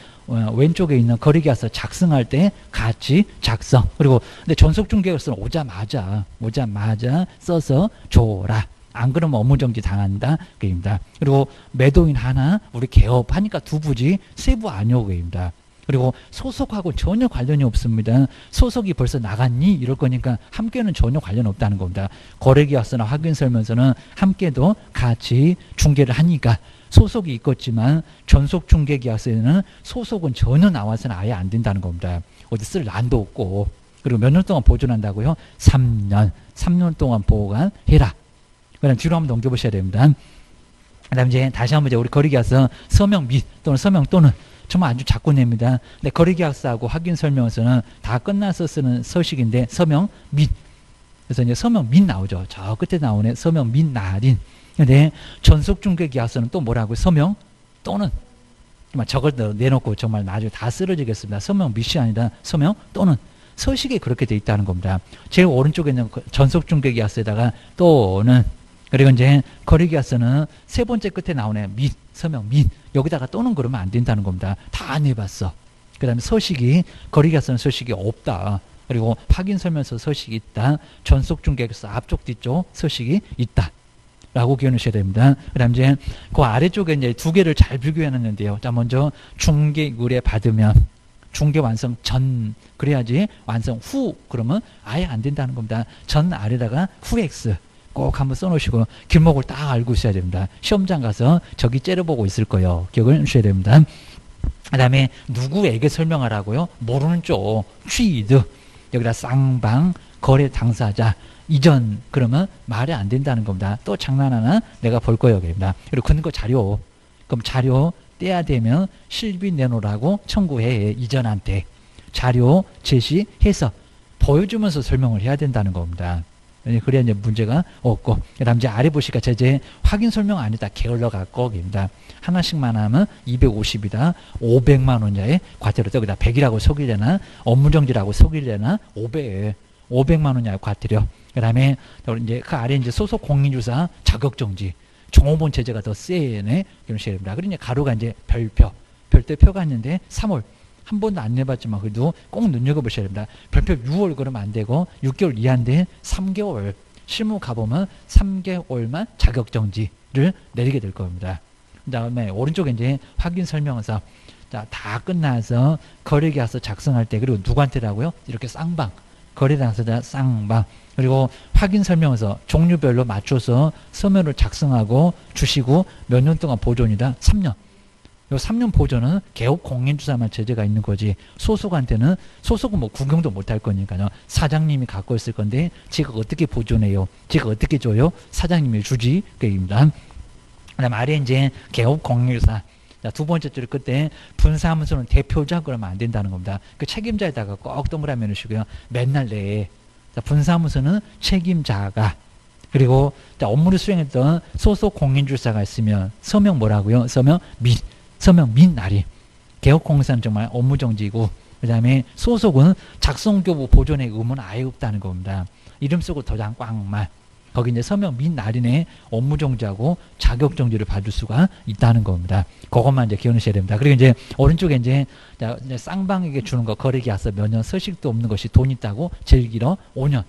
왼쪽에 있는 거리기 와서 작성할 때 같이 작성. 그리고 근데 전속 중개서는 오자마자 오자마자 써서 줘라. 안 그러면 업무정지 당한다. 그입니다. 그리고 매도인 하나, 우리 개업하니까 두 부지 세부 아니오 그입니다. 그리고 소속하고 전혀 관련이 없습니다. 소속이 벌써 나갔니? 이럴 거니까 함께는 전혀 관련 없다는 겁니다. 거래계약서나 확인설명서는 함께도 같이 중개를 하니까 소속이 있겠지만 전속중개계약서에는 소속은 전혀 나와서는 아예 안 된다는 겁니다. 어디 쓸 난도 없고. 그리고 몇 년 동안 보존한다고요? 삼 년. 삼 년 동안 보관해라. 그 다음 뒤로 한번 넘겨보셔야 됩니다. 그 다음 이제 다시 한번 이제 우리 거래계약서 서명 및 또는 서명 또는 정말 아주 작고 냅니다. 근데 거래계약서하고 확인설명서는 다 끝나서 쓰는 서식인데 서명 및. 그래서 이제 서명 및 나오죠. 저 끝에 나오네. 서명 및 날인. 근데 전속중개계약서는 또 뭐라고 서명 또는. 정말 저걸 내놓고 정말 나중에 다 쓰러지겠습니다. 서명 및이 아니라 서명 또는. 서식이 그렇게 돼 있다는 겁니다. 제일 오른쪽에 있는 전속중개계약서에다가 또는. 그리고 이제 거래계약서는 세 번째 끝에 나오네. 및, 서명 및. 여기다가 또는 그러면 안 된다는 겁니다. 다 안 해봤어. 그 다음에 서식이, 거래계약서는 서식이 없다. 그리고 확인설명서 서식이 있다. 전속중개계약서 앞쪽 뒤쪽 서식이 있다. 라고 기억하셔야 됩니다. 그 다음 이제 그 아래쪽에 이제 두 개를 잘 비교해놨는데요. 자, 먼저 중개 의뢰 받으면. 중개 완성 전, 그래야지 완성 후, 그러면 아예 안 된다는 겁니다. 전 아래다가 후 X. 꼭 한번 써놓으시고 길목을 딱 알고 있어야 됩니다. 시험장 가서 저기 째려보고 있을 거예요. 기억을 해주셔야 됩니다. 그 다음에 누구에게 설명하라고요? 모르는 쪽, 취득. 여기다 쌍방, 거래 당사자, 이전. 그러면 말이 안 된다는 겁니다. 또 장난하나? 내가 볼 거예요. 그럽니다. 그리고 근거 자료. 그럼 자료 떼야 되면 실비 내놓으라고 청구해. 이전한테. 자료 제시해서 보여주면서 설명을 해야 된다는 겁니다. 그래야 이제 문제가 없고. 그 다음 이제 아래 보시니까 제재 확인 설명 아니다. 게을러 갖고 입니다. 하나씩만 하면 이백오십이다. 오백만 원짜리 과태료. 여기다 백이라고 속이려나, 업무정지라고 속이려나, 오백. 오백만 원짜리 과태료. 그 다음에 이제 그 아래 이제 소속 공인주사 자격정지. 종업원 제재가 더 세네. 이런 식입니다. 그러니까 가로가 이제 별표. 별대 표가 있는데 삼월. 한 번도 안 내봤지만 그래도 꼭 눈여겨보셔야 됩니다. 별표 유월 그러면 안 되고 육 개월 이하인데 삼 개월. 실무 가보면 삼 개월만 자격정지를 내리게 될 겁니다. 그 다음에 오른쪽에 이제 확인 설명서. 자, 다 끝나서 거래계약서 작성할 때 그리고 누구한테라고요? 이렇게 쌍방. 거래 당사자 쌍방. 그리고 확인 설명서 종류별로 맞춰서 서면을 작성하고 주시고 몇 년 동안 보존이다? 삼 년. 요 삼 년 보존은 개업 공인주사만 제재가 있는 거지 소속한테는 소속은 뭐 구경도 못할 거니까요. 사장님이 갖고 있을 건데 제가 어떻게 보존해요? 제가 어떻게 줘요? 사장님이 주지. 그입니다. 그다음 아래 이제 개업 공인주사. 자, 두 번째 줄 끝에 분사무소는 대표자 그러면 안 된다는 겁니다. 그 책임자에다가 꼭 동그라미 넣으시고요. 맨날 내. 자, 분사무소는 책임자가. 그리고 자, 업무를 수행했던 소속 공인주사가 있으면 서명 뭐라고요? 서명 및. 서명 및 날인. 개업공사는 정말 업무정지고 그 다음에 소속은 작성교부 보존의 의무는 아예 없다는 겁니다. 이름 쓰고 도장 꽝말. 거기 이제 서명 및 날인에 업무정지하고 자격정지를 받을 수가 있다는 겁니다. 그것만 이제 기억하셔야 됩니다. 그리고 이제 오른쪽에 이제 쌍방에게 주는 거 거래계약서 몇 년 서식도 없는 것이 돈 있다고 제일 길어 오 년.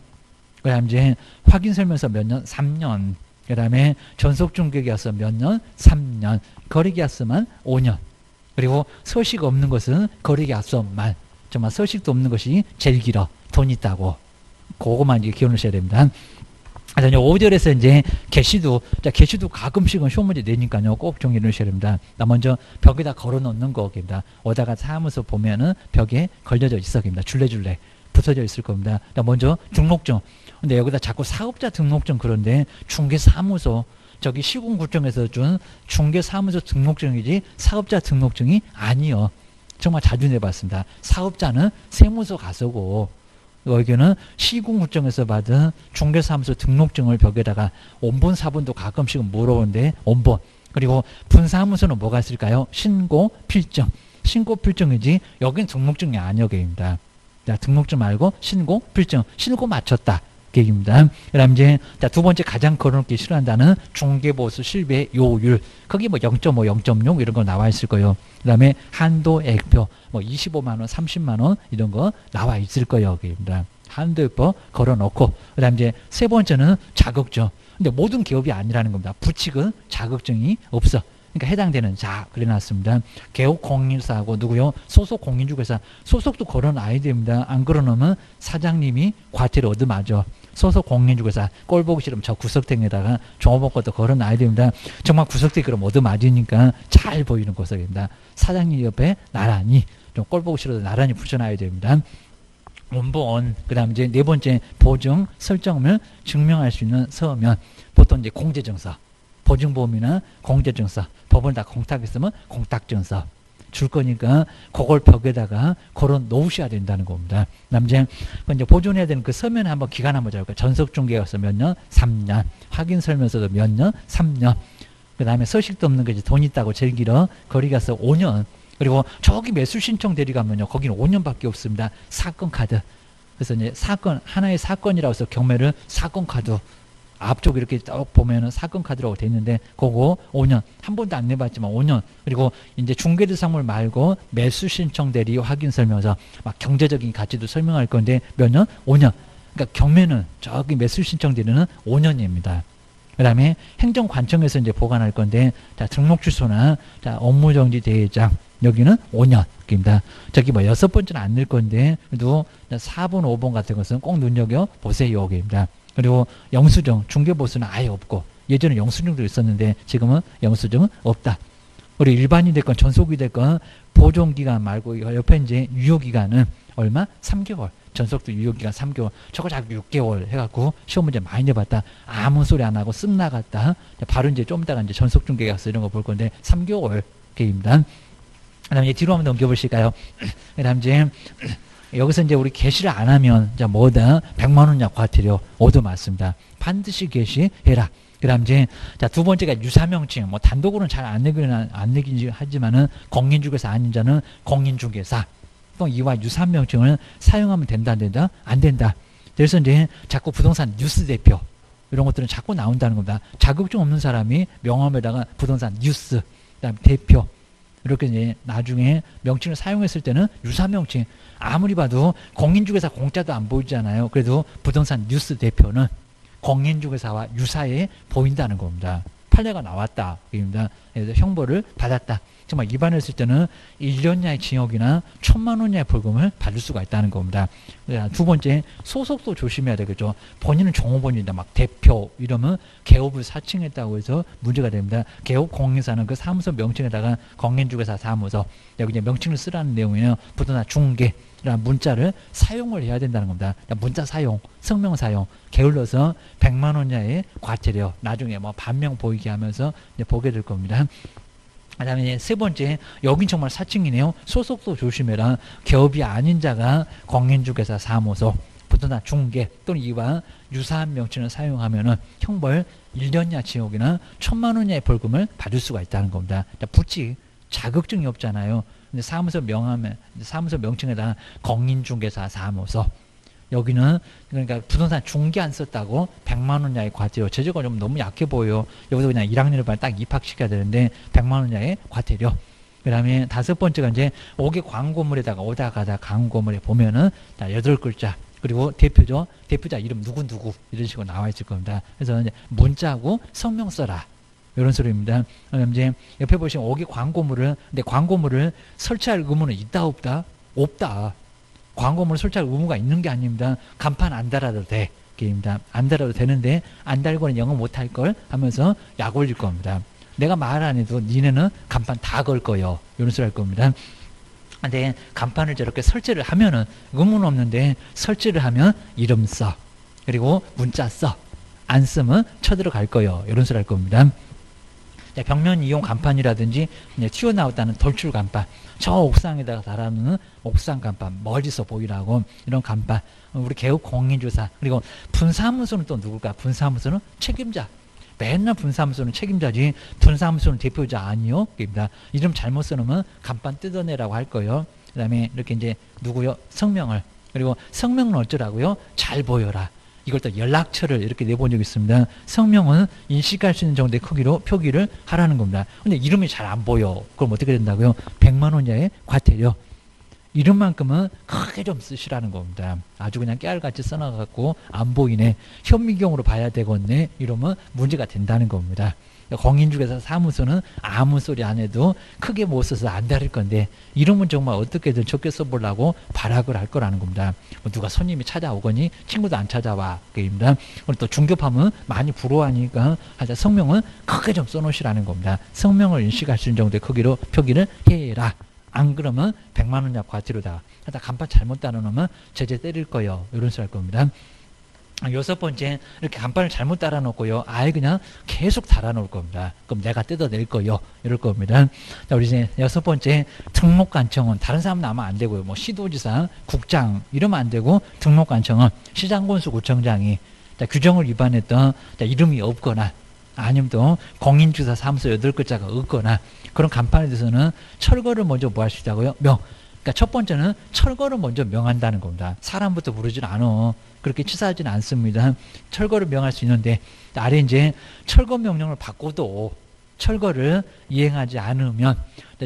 그 다음 이제 확인설명서 몇 년 삼 년. 그 다음에 전속중개계약서 몇 년? 삼 년. 거래계약서만 오 년. 그리고 서식 없는 것은 거래계약서만. 정말 서식도 없는 것이 제일 길어. 돈 있다고. 그거만 이제 기억하셔야 됩니다. 그래서 이제 오 절에서 이제 개시도, 자, 개시도 가끔씩은 시험 문제 내니까요. 꼭 정리를 하셔야 됩니다. 나 먼저 벽에다 걸어 놓는 거입니다. 오다가 사무소 보면은 벽에 걸려져 있어. 겁니다. 줄레줄레. 붙어져 있을 겁니다. 자, 먼저 등록증. 근데 여기다 자꾸 사업자 등록증 그런데 중개사무소 저기 시군구청에서 준 중개사무소 등록증이지 사업자 등록증이 아니요. 정말 자주 내봤습니다. 사업자는 세무서 가서고 여기는 시군구청에서 받은 중개사무소 등록증을 벽에다가 원본 사본도 가끔씩은 물어보는데 원본. 그리고 분사무소는 뭐가 있을까요? 신고 필증. 신고 필증이지 여긴 등록증이 아니요. 게입니다. 자, 등록증 말고 신고 필증. 신고 마쳤다. 계획입니다. 그 다음 이제 자, 두 번째 가장 걸어놓기 싫어한다는 중개보수 실비의 요율. 거기 뭐 영 점 오, 영 점 육 이런 거 나와 있을 거예요. 그 다음에 한도액표 뭐 이십오만 원, 삼십만 원 이런 거 나와 있을 거예요. 여기입니다. 한도액표 걸어놓고 그 다음 이제 세 번째는 자극적. 근데 모든 기업이 아니라는 겁니다. 부칙은 자극증이 없어. 그러니까 해당되는 자 그려놨습니다. 개업 공인사하고 누구요? 소속 공인중개사. 소속도 걸어놔야 됩니다. 안 걸어놓으면 사장님이 과태료 얻어맞아. 소속 공인중개사 꼴 보기 싫으면 저 구석탱이에다가 종업원 것도 걸어놔야 됩니다. 정말 구석탱이 그럼 얻어맞으니까 잘 보이는 구석입니다. 사장님 옆에 나란히 좀 꼴 보기 싫어도 나란히 붙여놔야 됩니다. 원본, 그 다음 이제 네 번째 보증, 설정을 증명할 수 있는 서면. 보통 이제 공제증서, 보증보험이나 공제증서, 법원 다 공탁했으면 공탁증서. 줄 거니까 그걸 벽에다가 걸어 놓으셔야 된다는 겁니다. 남자 이제 보존해야 되는 그 서면 한번 기간 한번 잡을까요? 전속중개가서 몇 년? 삼 년. 확인설명서도 몇 년? 삼 년. 그 다음에 서식도 없는 거지 돈 있다고 제일 길어. 거리 가서 오 년. 그리고 저기 매수신청 대리가면요. 거기는 오 년밖에 없습니다. 사건 카드. 그래서 이제 사건, 하나의 사건이라고 해서 경매를 사건 카드. 앞쪽 이렇게 쭉 보면은 사건 카드라고 돼 있는데, 그거 오 년. 한 번도 안 내봤지만 오 년. 그리고 이제 중개대상물 말고 매수신청 대리 확인 설명서. 막 경제적인 가치도 설명할 건데, 몇 년? 오 년. 그러니까 경매는 저기 매수신청 대리는 오 년입니다. 그 다음에 행정관청에서 이제 보관할 건데, 자, 등록주소나, 자, 업무정지 대장. 여기는 오 년입니다. 저기 뭐 여섯 번째는 안 넣을 건데, 그래도 사 번, 오 번 같은 것은 꼭 눈여겨보세요. 여기입니다. 그리고 영수증, 중개보수는 아예 없고, 예전에 영수증도 있었는데, 지금은 영수증은 없다. 우리 일반인 됐건, 전속이 됐건, 보존기간 말고, 옆에 이제 유효기간은 얼마? 삼 개월. 전속도 유효기간 삼 개월. 저거 자꾸 육 개월 해갖고 시험 문제 많이 내봤다. 아무 소리 안 하고 쓱 나갔다. 바로 이제 좀 이따가 이제 전속중개계약서 이런 거 볼 건데 삼 개월 계입니다. 그 다음에 뒤로 한번 넘겨보실까요? 그 다음 이제 여기서 이제 우리 개시를 안 하면 자 뭐다? 백만 원 이하 과태료 얻어 맞습니다. 반드시 개시해라. 그 다음 이제 자 두 번째가 유사명칭. 뭐 단독으로는 잘 안 내기는 안 내기는 하지만은 공인중개사 아닌 자는 공인중개사. 또 이와 유사한 명칭을 사용하면 된다, 안 된다? 안 된다. 그래서 이제 자꾸 부동산 뉴스 대표 이런 것들은 자꾸 나온다는 겁니다. 자격증 없는 사람이 명함에다가 부동산 뉴스, 그다음 대표 이렇게 이제 나중에 명칭을 사용했을 때는 유사한 명칭. 아무리 봐도 공인중개사 공짜도 안 보이잖아요. 그래도 부동산 뉴스 대표는 공인중개사와 유사해 보인다는 겁니다. 판례가 나왔다. 입니다. 그래서 형벌을 받았다. 정말 위반했을 때는 일 년 이하의 징역이나 천만 원 이하의 벌금을 받을 수가 있다는 겁니다. 두 번째, 소속도 조심해야 되겠죠. 본인은 종업원이다. 막 대표 이러면 개업을 사칭했다고 해서 문제가 됩니다. 개업 공인사는 그 사무소 명칭에다가 공인중개사 사무소, 여기 이제 명칭을 쓰라는 내용이에요. 부동산 중개. 문자를 사용을 해야 된다는 겁니다. 문자 사용, 성명 사용, 게을러서 백만 원 이하의 과태료, 나중에 뭐 반명 보이게 하면서 이제 보게 될 겁니다. 그 다음에 세 번째, 여긴 정말 사칭이네요. 소속도 조심해라. 개업이 아닌 자가 공인중개사 사무소, 부터나 중개 또는 이와 유사한 명칭을 사용하면은 형벌 일 년 이하 징역이나 천만 원 이하의 벌금을 받을 수가 있다는 겁니다. 부칙, 자격증이 없잖아요. 사무소 명함에, 사무소 명칭에다가 공인중개사 사무소. 여기는, 그러니까 부동산 중개 안 썼다고 백만 원 이하의 과태료. 제재가 좀 너무 약해 보여요. 여기서 그냥 일 학년을 빨리 딱 입학시켜야 되는데, 백만 원 이하의 과태료. 그 다음에 다섯 번째가 이제, 옥의 광고물에다가 오다 가다 광고물에 보면은, 자, 여덟 글자. 그리고 대표죠. 대표자 이름 누구누구. 이런 식으로 나와 있을 겁니다. 그래서 이제 문자하고 성명 써라. 이런 소리입니다. 그럼 이제 옆에 보시면 옥의 광고물을, 근데 광고물을 설치할 의무는 있다, 없다? 없다. 광고물을 설치할 의무가 있는 게 아닙니다. 간판 안 달아도 돼. 게임입니다. 안 달아도 되는데, 안 달고는 영업 못할 걸 하면서 약 올릴 겁니다. 내가 말 안 해도 니네는 간판 다 걸 거요. 이런 소리 할 겁니다. 근데 간판을 저렇게 설치를 하면은, 의무는 없는데, 설치를 하면 이름 써. 그리고 문자 써. 안 쓰면 쳐들어갈 거요. 이런 소리 할 겁니다. 벽면 이용 간판이라든지 튀어나왔다는 돌출 간판, 저 옥상에다가 달아놓는 옥상 간판, 멀리서 보이라고 이런 간판, 우리 개업 공인중개사. 그리고 분사무소는 또 누굴까? 분사무소는 책임자. 맨날 분사무소는 책임자지 분사무소는 대표자 아니요. 입니다. 이름 잘못 써놓으면 간판 뜯어내라고 할 거예요. 그 다음에 이렇게 이제 누구요? 성명을. 그리고 성명은 어쩌라고요? 잘 보여라. 이걸 다 연락처를 이렇게 내본 적이 있습니다. 성명은 인식할 수 있는 정도의 크기로 표기를 하라는 겁니다. 근데 이름이 잘 안 보여. 그럼 어떻게 된다고요? 백만 원 이하의 과태료. 이름만큼은 크게 좀 쓰시라는 겁니다. 아주 그냥 깨알같이 써놔갖고 안 보이네. 현미경으로 봐야 되겠네. 이러면 문제가 된다는 겁니다. 공인중개사 사무소는 아무 소리 안 해도 크게 못 써서 안 다를 건데 이름은 정말 어떻게든 적게 써보려고 발악을 할 거라는 겁니다. 누가 손님이 찾아오거니 친구도 안 찾아와. 그입니다. 또 중개업하면 많이 부러워하니까 성명은 크게 좀 써놓으시라는 겁니다. 성명을 인식할 수 있는 정도의 크기로 표기를 해라. 안 그러면 백만 원 이하 과태료다. 하다 간판 잘못 따라놓으면 제재 때릴 거예요. 이런 소리 할 겁니다. 여섯 번째, 이렇게 간판을 잘못 달아놓고요. 아예 그냥 계속 달아놓을 겁니다. 그럼 내가 뜯어낼 거요. 이럴 겁니다. 자, 우리 이제 여섯 번째, 등록관청은 다른 사람은 아마 안 되고요. 뭐 시도지사, 국장, 이러면 안 되고, 등록관청은 시장군수 구청장이 자, 규정을 위반했던 자, 이름이 없거나, 아니면 또 공인중개사 사무소 여덟 글자가 없거나, 그런 간판에 대해서는 철거를 먼저 뭐 할 수 있다고요? 명. 그러니까 첫 번째는 철거를 먼저 명한다는 겁니다. 사람부터 부르진 않아. 그렇게 치사하진 않습니다. 철거를 명할 수 있는데 아래 이제 철거 명령을 바꿔도 철거를 이행하지 않으면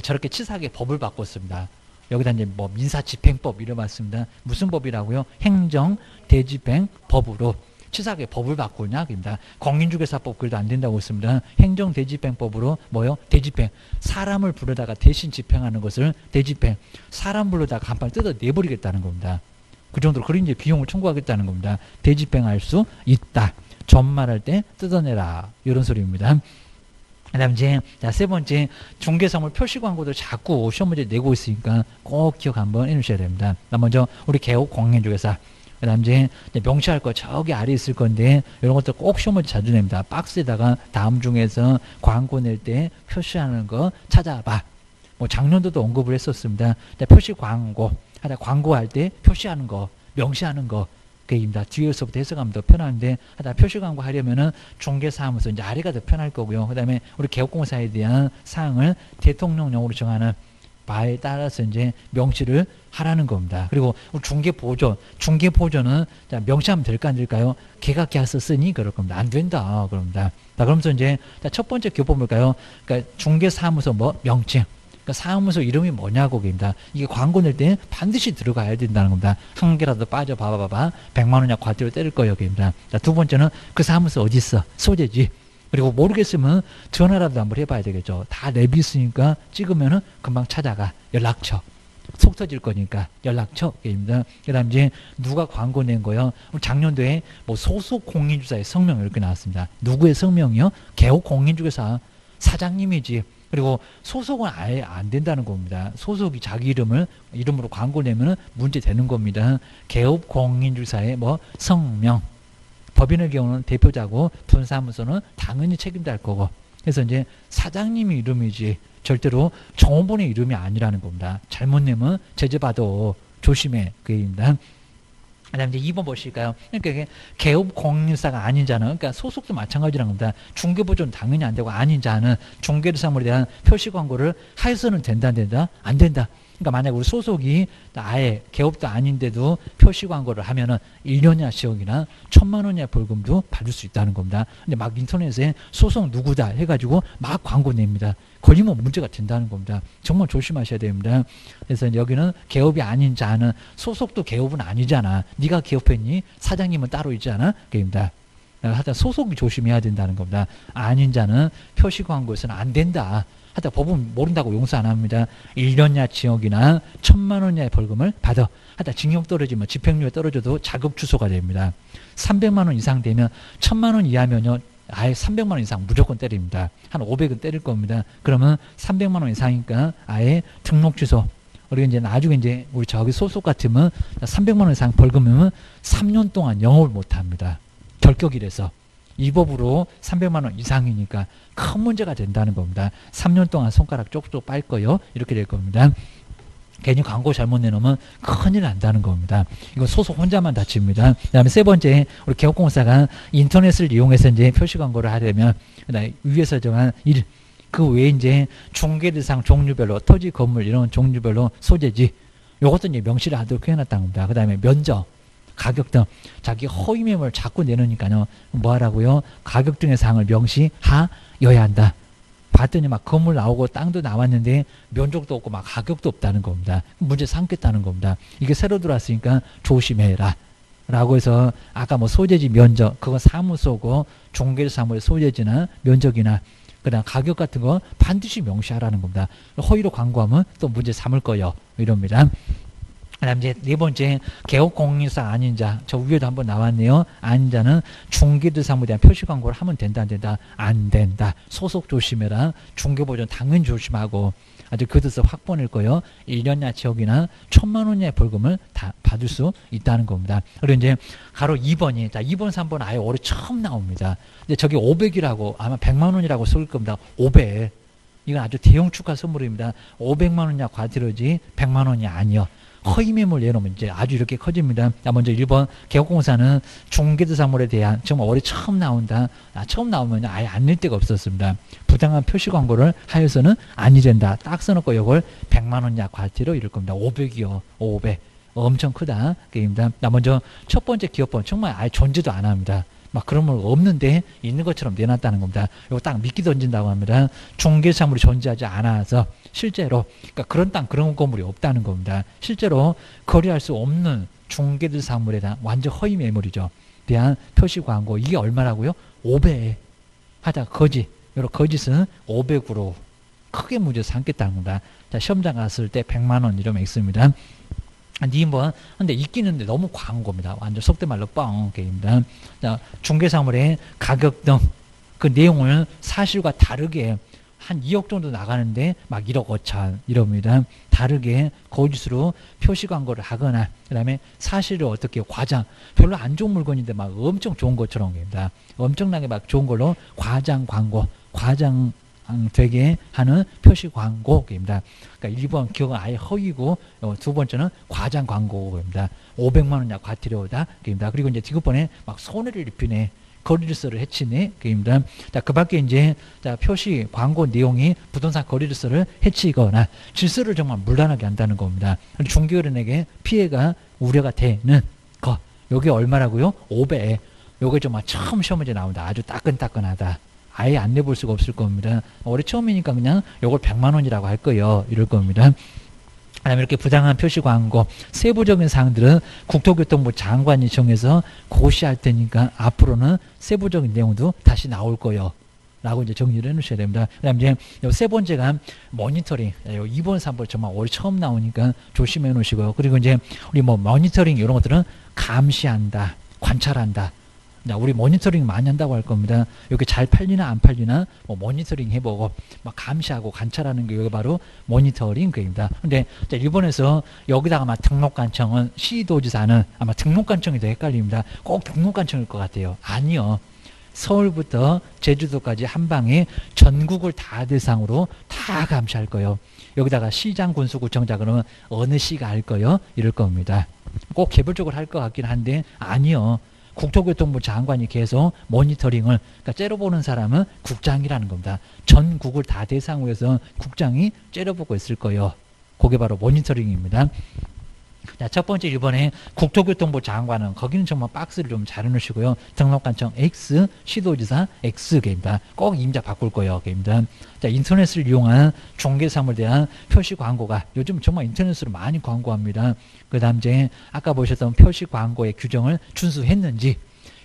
저렇게 치사하게 법을 바꿨습니다. 여기다 이제 뭐 민사집행법 이래봤습니다. 무슨 법이라고요? 행정, 대집행, 법으로. 치사하게 법을 바꾸냐? 그입니다. 공인중개사법 그래도 안 된다고 했습니다. 행정대집행법으로 뭐요? 대집행. 사람을 부르다가 대신 집행하는 것을 대집행. 사람 부르다가 간판을 뜯어내버리겠다는 겁니다. 그 정도로 그런 이제 비용을 청구하겠다는 겁니다. 대집행할 수 있다. 전말할 때 뜯어내라. 이런 소리입니다. 그 다음 이제 자, 세 번째, 중개사물 표시 광고도 자꾸 시험 문제 내고 있으니까 꼭 기억 한번 해놓으셔야 됩니다. 먼저 우리 개업 공인중개사. 그 다음 이제 명시할 거 저기 아래에 있을 건데 이런 것도 꼭 시험을 자주 냅니다. 박스에다가 다음 중에서 광고 낼 때 표시하는 거 찾아봐. 뭐 작년도도 언급을 했었습니다. 표시 광고, 하다 광고할 때 표시하는 거, 명시하는 거. 그입니다. 뒤에서부터 해석하면 더 편한데 하다 표시 광고 하려면은 중개사무소 이제 아래가 더 편할 거고요. 그 다음에 우리 개업공사에 대한 사항을 대통령령으로 정하는 바에 따라서 이제 명시를 하라는 겁니다. 그리고 중개보조, 중개보조는 자, 명시하면 될까 안 될까요? 계약계약서 쓰니 그럴 겁니다. 안 된다 그럽니다. 자, 그러면서 이제 자, 첫 번째 교법 볼까요? 그러니까 중개사무소 뭐 명칭, 그러니까 사무소 이름이 뭐냐고 입니다. 이게 광고 낼 때 반드시 들어가야 된다는 겁니다. 한 개라도 빠져 봐봐봐, 백만 원 이하 과태료 때릴 거예요, 입니다. 자, 두 번째는 그 사무소 어디 있어? 소재지. 그리고 모르겠으면 전화라도 한번 해봐야 되겠죠. 다 랩이 있으니까 찍으면은 금방 찾아가. 연락처. 속 터질 거니까 연락처입니다. 그 다음 이제 누가 광고 낸 거요? 작년도에 뭐 소속 공인중개사의 성명 이렇게 나왔습니다. 누구의 성명이요? 개업 공인중개사 사장님이지. 그리고 소속은 아예 안 된다는 겁니다. 소속이 자기 이름을, 이름으로 광고 내면은 문제 되는 겁니다. 개업 공인중개사의 뭐 성명. 법인의 경우는 대표자고 분사무소는 당연히 책임질 거고. 그래서 이제 사장님이 이름이지 절대로 정원본의 이름이 아니라는 겁니다. 잘못 내면 제재받아. 조심해. 그 얘기입니다. 그 다음에 이제 이 번 보실까요? 그러니까 이게 개업 공인중개사가 아닌 자는, 그러니까 소속도 마찬가지라는 겁니다. 중개보조는 당연히 안 되고 아닌 자는 중개사물에 대한 표시 광고를 해서는 된다, 안 된다, 안 된다. 그러니까 만약 우리 소속이 아예 개업도 아닌데도 표시 광고를 하면은 일 년이나 지옥이나 천만 원 이하 벌금도 받을 수 있다는 겁니다. 근데 막 인터넷에 소속 누구다 해가지고 막 광고 냅니다. 걸리면 문제가 된다는 겁니다. 정말 조심하셔야 됩니다. 그래서 여기는 개업이 아닌 자는, 소속도 개업은 아니잖아. 네가 개업했니? 사장님은 따로 있잖아. 그입니다. 하여튼 소속이 조심해야 된다는 겁니다. 아닌 자는 표시 광고에서는 안 된다. 하여튼 법은 모른다고 용서 안 합니다. 일 년 이하 징역이나 천만 원 이하의 벌금을 받아. 하여튼 징역 떨어지면 집행유예 떨어져도 자급 취소가 됩니다. 삼백만 원 이상 되면 천만 원 이하면요. 아예 삼백만 원 이상 무조건 때립니다. 한 오백은 때릴 겁니다. 그러면 삼백만 원 이상이니까 아예 등록 취소. 그리고 이제 나중에 이제 우리 저기 소속 같으면 삼백만 원 이상 벌금이면 삼 년 동안 영업을 못 합니다. 결격이라서. 이 법으로 삼백만 원 이상이니까 큰 문제가 된다는 겁니다. 삼 년 동안 손가락 쪽쪽 빨 거요. 이렇게 될 겁니다. 괜히 광고 잘못 내놓으면 큰일 난다는 겁니다. 이거 소속 혼자만 다칩니다. 그 다음에 세 번째, 우리 개업공사가 인터넷을 이용해서 이제 표시 광고를 하려면, 위에서 정한 일, 그 외에 이제 중개 대상 종류별로, 토지, 건물 이런 종류별로 소재지, 요것도 이제 명시를 하도록 해놨다는 겁니다. 그 다음에 면적. 가격 등 자기 허위 매물 자꾸 내놓으니까요. 뭐하라고요? 가격 등의 사항을 명시하여야 한다. 봤더니 막 건물 나오고 땅도 나왔는데 면적도 없고 막 가격도 없다는 겁니다. 문제 삼겠다는 겁니다. 이게 새로 들어왔으니까 조심해라. 라고 해서 아까 뭐 소재지 면적, 그건 사무소고 중개사 사무소의 소재지나 면적이나 그다음 가격 같은 거 반드시 명시하라는 겁니다. 허위로 광고하면 또 문제 삼을 거예요. 이럽니다. 그다음 이제 네 번째 개업공인인사 아닌 자. 저 위에도 한번 나왔네요. 아닌 자는 중개도사무에 대한 표시광고를 하면 된다 안 된다? 안 된다. 소속 조심해라. 중개보전 당연히 조심하고 아주 그 뜻을 확보낼 거예요. 일 년 야치역이나 천만 원 이하의 벌금을 다 받을 수 있다는 겁니다. 그리고 이제 가로 이 번이 자 이 번 삼 번 아예 올해 처음 나옵니다. 근데 저기 오백이라고 아마 백만 원이라고 쓸 겁니다. 오백. 이건 아주 대형 축하 선물입니다. 오백만 원 이하 과태료지 백만 원이 아니요. 허위 매물 내놓으면 이제 아주 이렇게 커집니다. 자, 먼저 일 번 개업공사는 중개도사물에 대한 지금 올해 처음 나온다. 아, 처음 나오면 아예 안 낼 데가 없었습니다. 부당한 표시 광고를 하여서는 아니 된다. 딱 써놓고 이걸 백만 원 이하 과태료 이럴 겁니다. 오백이요. 오백. 엄청 크다. 게임입니다. 자, 먼저 첫 번째 기업법 정말 아예 존재도 안 합니다. 막 그런 건 없는데 있는 것처럼 내놨다는 겁니다. 이거 딱 미끼 던진다고 합니다. 중개사물이 존재하지 않아서 실제로 그러니까 그런 땅 그런 건물이 없다는 겁니다. 실제로 거래할 수 없는 중개사물에 대한 완전 허위 매물이죠. 대한 표시 광고 이게 얼마라고요? 오백 하다 거짓. 이런 거짓은 오백으로 크게 문제 삼겠다는 겁니다. 자, 시험장 갔을 때 백만 원 이러면 있습니다. 이 번. 근데 있기는데 너무 광고입니다. 완전 속된 말로 뻥 게임입니다. 자, 중개사물의 가격 등 그 내용을 사실과 다르게 한 이억 정도 나가는데 막 일억 오천 이럽니다. 다르게 거짓으로 표시 광고를 하거나 그다음에 사실을 어떻게 과장 별로 안 좋은 물건인데 막 엄청 좋은 것처럼 게임입니다. 엄청나게 막 좋은 걸로 과장 광고, 과장 되게 하는 표시 광고입니다. 그러니까 일 번 기억은 아예 허위고 두 번째는 과장 광고입니다. 오백만 원 이하 과태료다. 그리고 이제 지급번에 막 손해를 입히네. 거래질서를 해치네. 그입니다. 자, 그 밖에 이제 자, 표시 광고 내용이 부동산 거래질서를 해치거나 질서를 정말 물란하게 한다는 겁니다. 중개업인에게 피해가 우려가 되는 거. 요게 얼마라고요? 오백. 요게 정말 처음 시험 문제 나온다. 아주 따끈따끈하다. 아예 안 내볼 수가 없을 겁니다. 올해 처음이니까 그냥 요걸 백만 원이라고 할 거예요. 이럴 겁니다. 그다음에 이렇게 부당한 표시 광고, 세부적인 사항들은 국토교통부 장관이 정해서 고시할 테니까 앞으로는 세부적인 내용도 다시 나올 거예요. 라고 이제 정리를 해 놓으셔야 됩니다. 그 다음에 이제 요 세 번째가 모니터링. 요 이 번, 삼 번 정말 올 처음 나오니까 조심해 놓으시고요. 그리고 이제 우리 뭐 모니터링 이런 것들은 감시한다, 관찰한다. 자, 우리 모니터링 많이 한다고 할 겁니다. 이렇게 잘 팔리나 안 팔리나 뭐 모니터링 해보고 막 감시하고 관찰하는 게 이게 바로 모니터링 그입니다. 근데 자, 일본에서 여기다가 아마 등록관청은 시도지사는 아마 등록관청이 더 헷갈립니다. 꼭 등록관청일 것 같아요. 아니요. 서울부터 제주도까지 한 방에 전국을 다 대상으로 다 감시할 거예요. 여기다가 시장 군수구청자 그러면 어느 시가 할 거예요? 이럴 겁니다. 꼭 개별적으로 할 것 같긴 한데 아니요. 국토교통부 장관이 계속 모니터링을 그러니까 째려보는 사람은 국장이라는 겁니다. 전국을 다 대상으로 해서 국장이 째려보고 있을 거예요. 그게 바로 모니터링입니다. 자, 첫 번째 일 번에 국토교통부 장관은 거기는 정말 박스를 좀 잘 해놓으시고요. 등록관청 X, 시도지사 X입니다. 꼭 임자 바꿀 거예요. 게임입니다. 자, 인터넷을 이용한 중개사물에 대한 표시 광고가 요즘 정말 인터넷으로 많이 광고합니다. 그 다음 이제 아까 보셨던 표시 광고의 규정을 준수했는지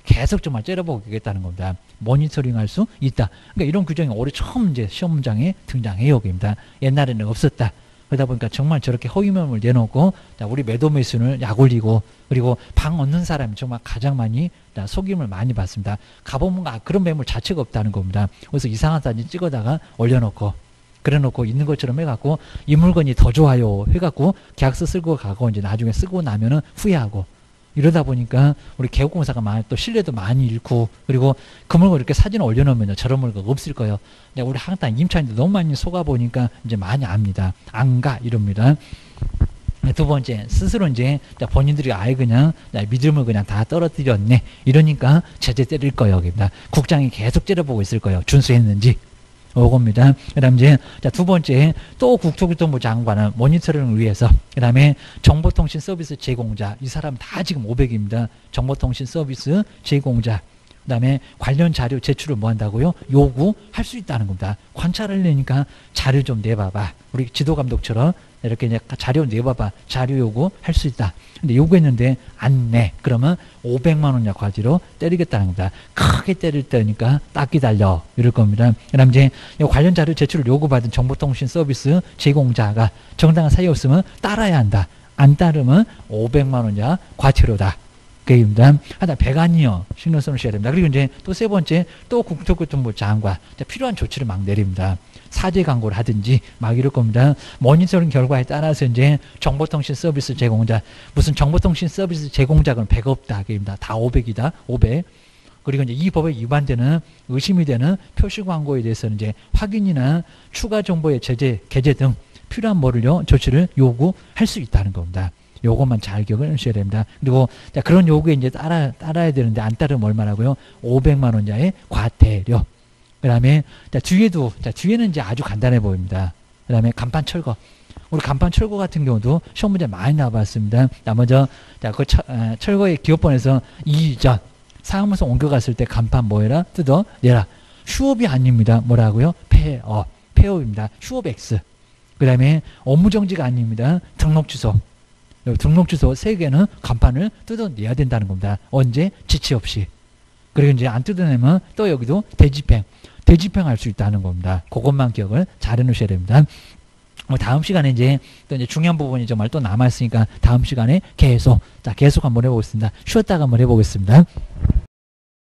계속 정말 째려보겠다는 겁니다. 모니터링 할 수 있다. 그러니까 이런 규정이 올해 처음 이제 시험장에 등장해요. 게임입니다. 옛날에는 없었다. 그러다 보니까 정말 저렇게 허위매물 내놓고 자, 우리 매도 매수를 약올리고 그리고 방 얻는 사람이 정말 가장 많이 자, 속임을 많이 받습니다. 가보면 그런 매물 자체가 없다는 겁니다. 그래서 이상한 사진 찍어다가 올려놓고 그래놓고 있는 것처럼 해갖고 이 물건이 더 좋아요 해갖고 계약서 쓰고 가고 이제 나중에 쓰고 나면은 후회하고 이러다 보니까 우리 개업공사가 많이 또 신뢰도 많이 잃고 그리고 그 물건 이렇게 사진을 올려놓으면 저런 물건 없을 거예요. 우리 항상 임차인들 너무 많이 속아보니까 이제 많이 압니다. 안 가 이럽니다. 두 번째 스스로 이제 본인들이 아예 그냥 믿음을 그냥 다 떨어뜨렸네 이러니까 제재 때릴 거예요. 국장이 계속 째려보고 있을 거예요. 준수했는지. 요겁니다. 그 다음 이제 자, 두 번째 또 국토교통부 장관은 모니터링을 위해서 그 다음에 정보통신 서비스 제공자, 이 사람 다 지금 오백입니다. 정보통신 서비스 제공자 그 다음에 관련 자료 제출을 뭐 한다고요? 요구할 수 있다는 겁니다. 관찰을 내니까 자료 좀 내봐봐. 우리 지도감독처럼 이렇게 이제 자료 내봐봐. 자료 요구할 수 있다. 근데 요구했는데 안 내. 그러면 오백만 원 약화지로 때리겠다는 겁니다. 크게 때릴 때니까 딱 기다려. 이럴 겁니다. 그 다음 이제 관련 자료 제출을 요구받은 정보통신 서비스 제공자가 정당한 사유 없으면 따라야 한다. 안 따르면 오백만 원 약 과태료다. 그입니다. 하다 배관이요. 신뢰성을 쉬어야 됩니다. 그리고 이제 또 세 번째, 또 국토교통부 장관. 필요한 조치를 막 내립니다. 사제 광고를 하든지 막 이럴 겁니다. 모니터링 결과에 따라서 이제 정보통신 서비스 제공자, 무슨 정보통신 서비스 제공자는 백 없다. 그입니다. 다 오백이다. 오백. 그리고 이제 이 법에 위반되는 의심이 되는 표시 광고에 대해서는 이제 확인이나 추가 정보의 제재, 게재 등 필요한 뭐를요, 조치를 요구할 수 있다는 겁니다. 요것만 잘 기억을 하셔야 됩니다. 그리고 자, 그런 요구에 이제 따라, 따라야 되는데 안 따르면 얼마라고요? 오백만 원짜리 과태료. 그 다음에 자, 뒤에도, 자, 뒤에는 이제 아주 간단해 보입니다. 그 다음에 간판 철거. 우리 간판 철거 같은 경우도 시험 문제 많이 나와봤습니다. 먼저 자, 그 철, 아, 철거의 기업본에서 이전 사무소 옮겨갔을 때 간판 뭐해라? 뜯어내라. 휴업이 아닙니다. 뭐라고요? 폐업. 폐업입니다. 휴업 X. 그 다음에 업무정지가 아닙니다. 등록취소. 등록주소 세 개는 간판을 뜯어내야 된다는 겁니다. 언제? 지체 없이. 그리고 이제 안 뜯어내면 또 여기도 대집행. 대집행할 수 있다는 겁니다. 그것만 기억을 잘 해놓으셔야 됩니다. 다음 시간에 이제 또 이제 중요한 부분이 정말 또 남아있으니까 다음 시간에 계속, 자, 계속 한번 해보겠습니다. 쉬었다가 한번 해보겠습니다.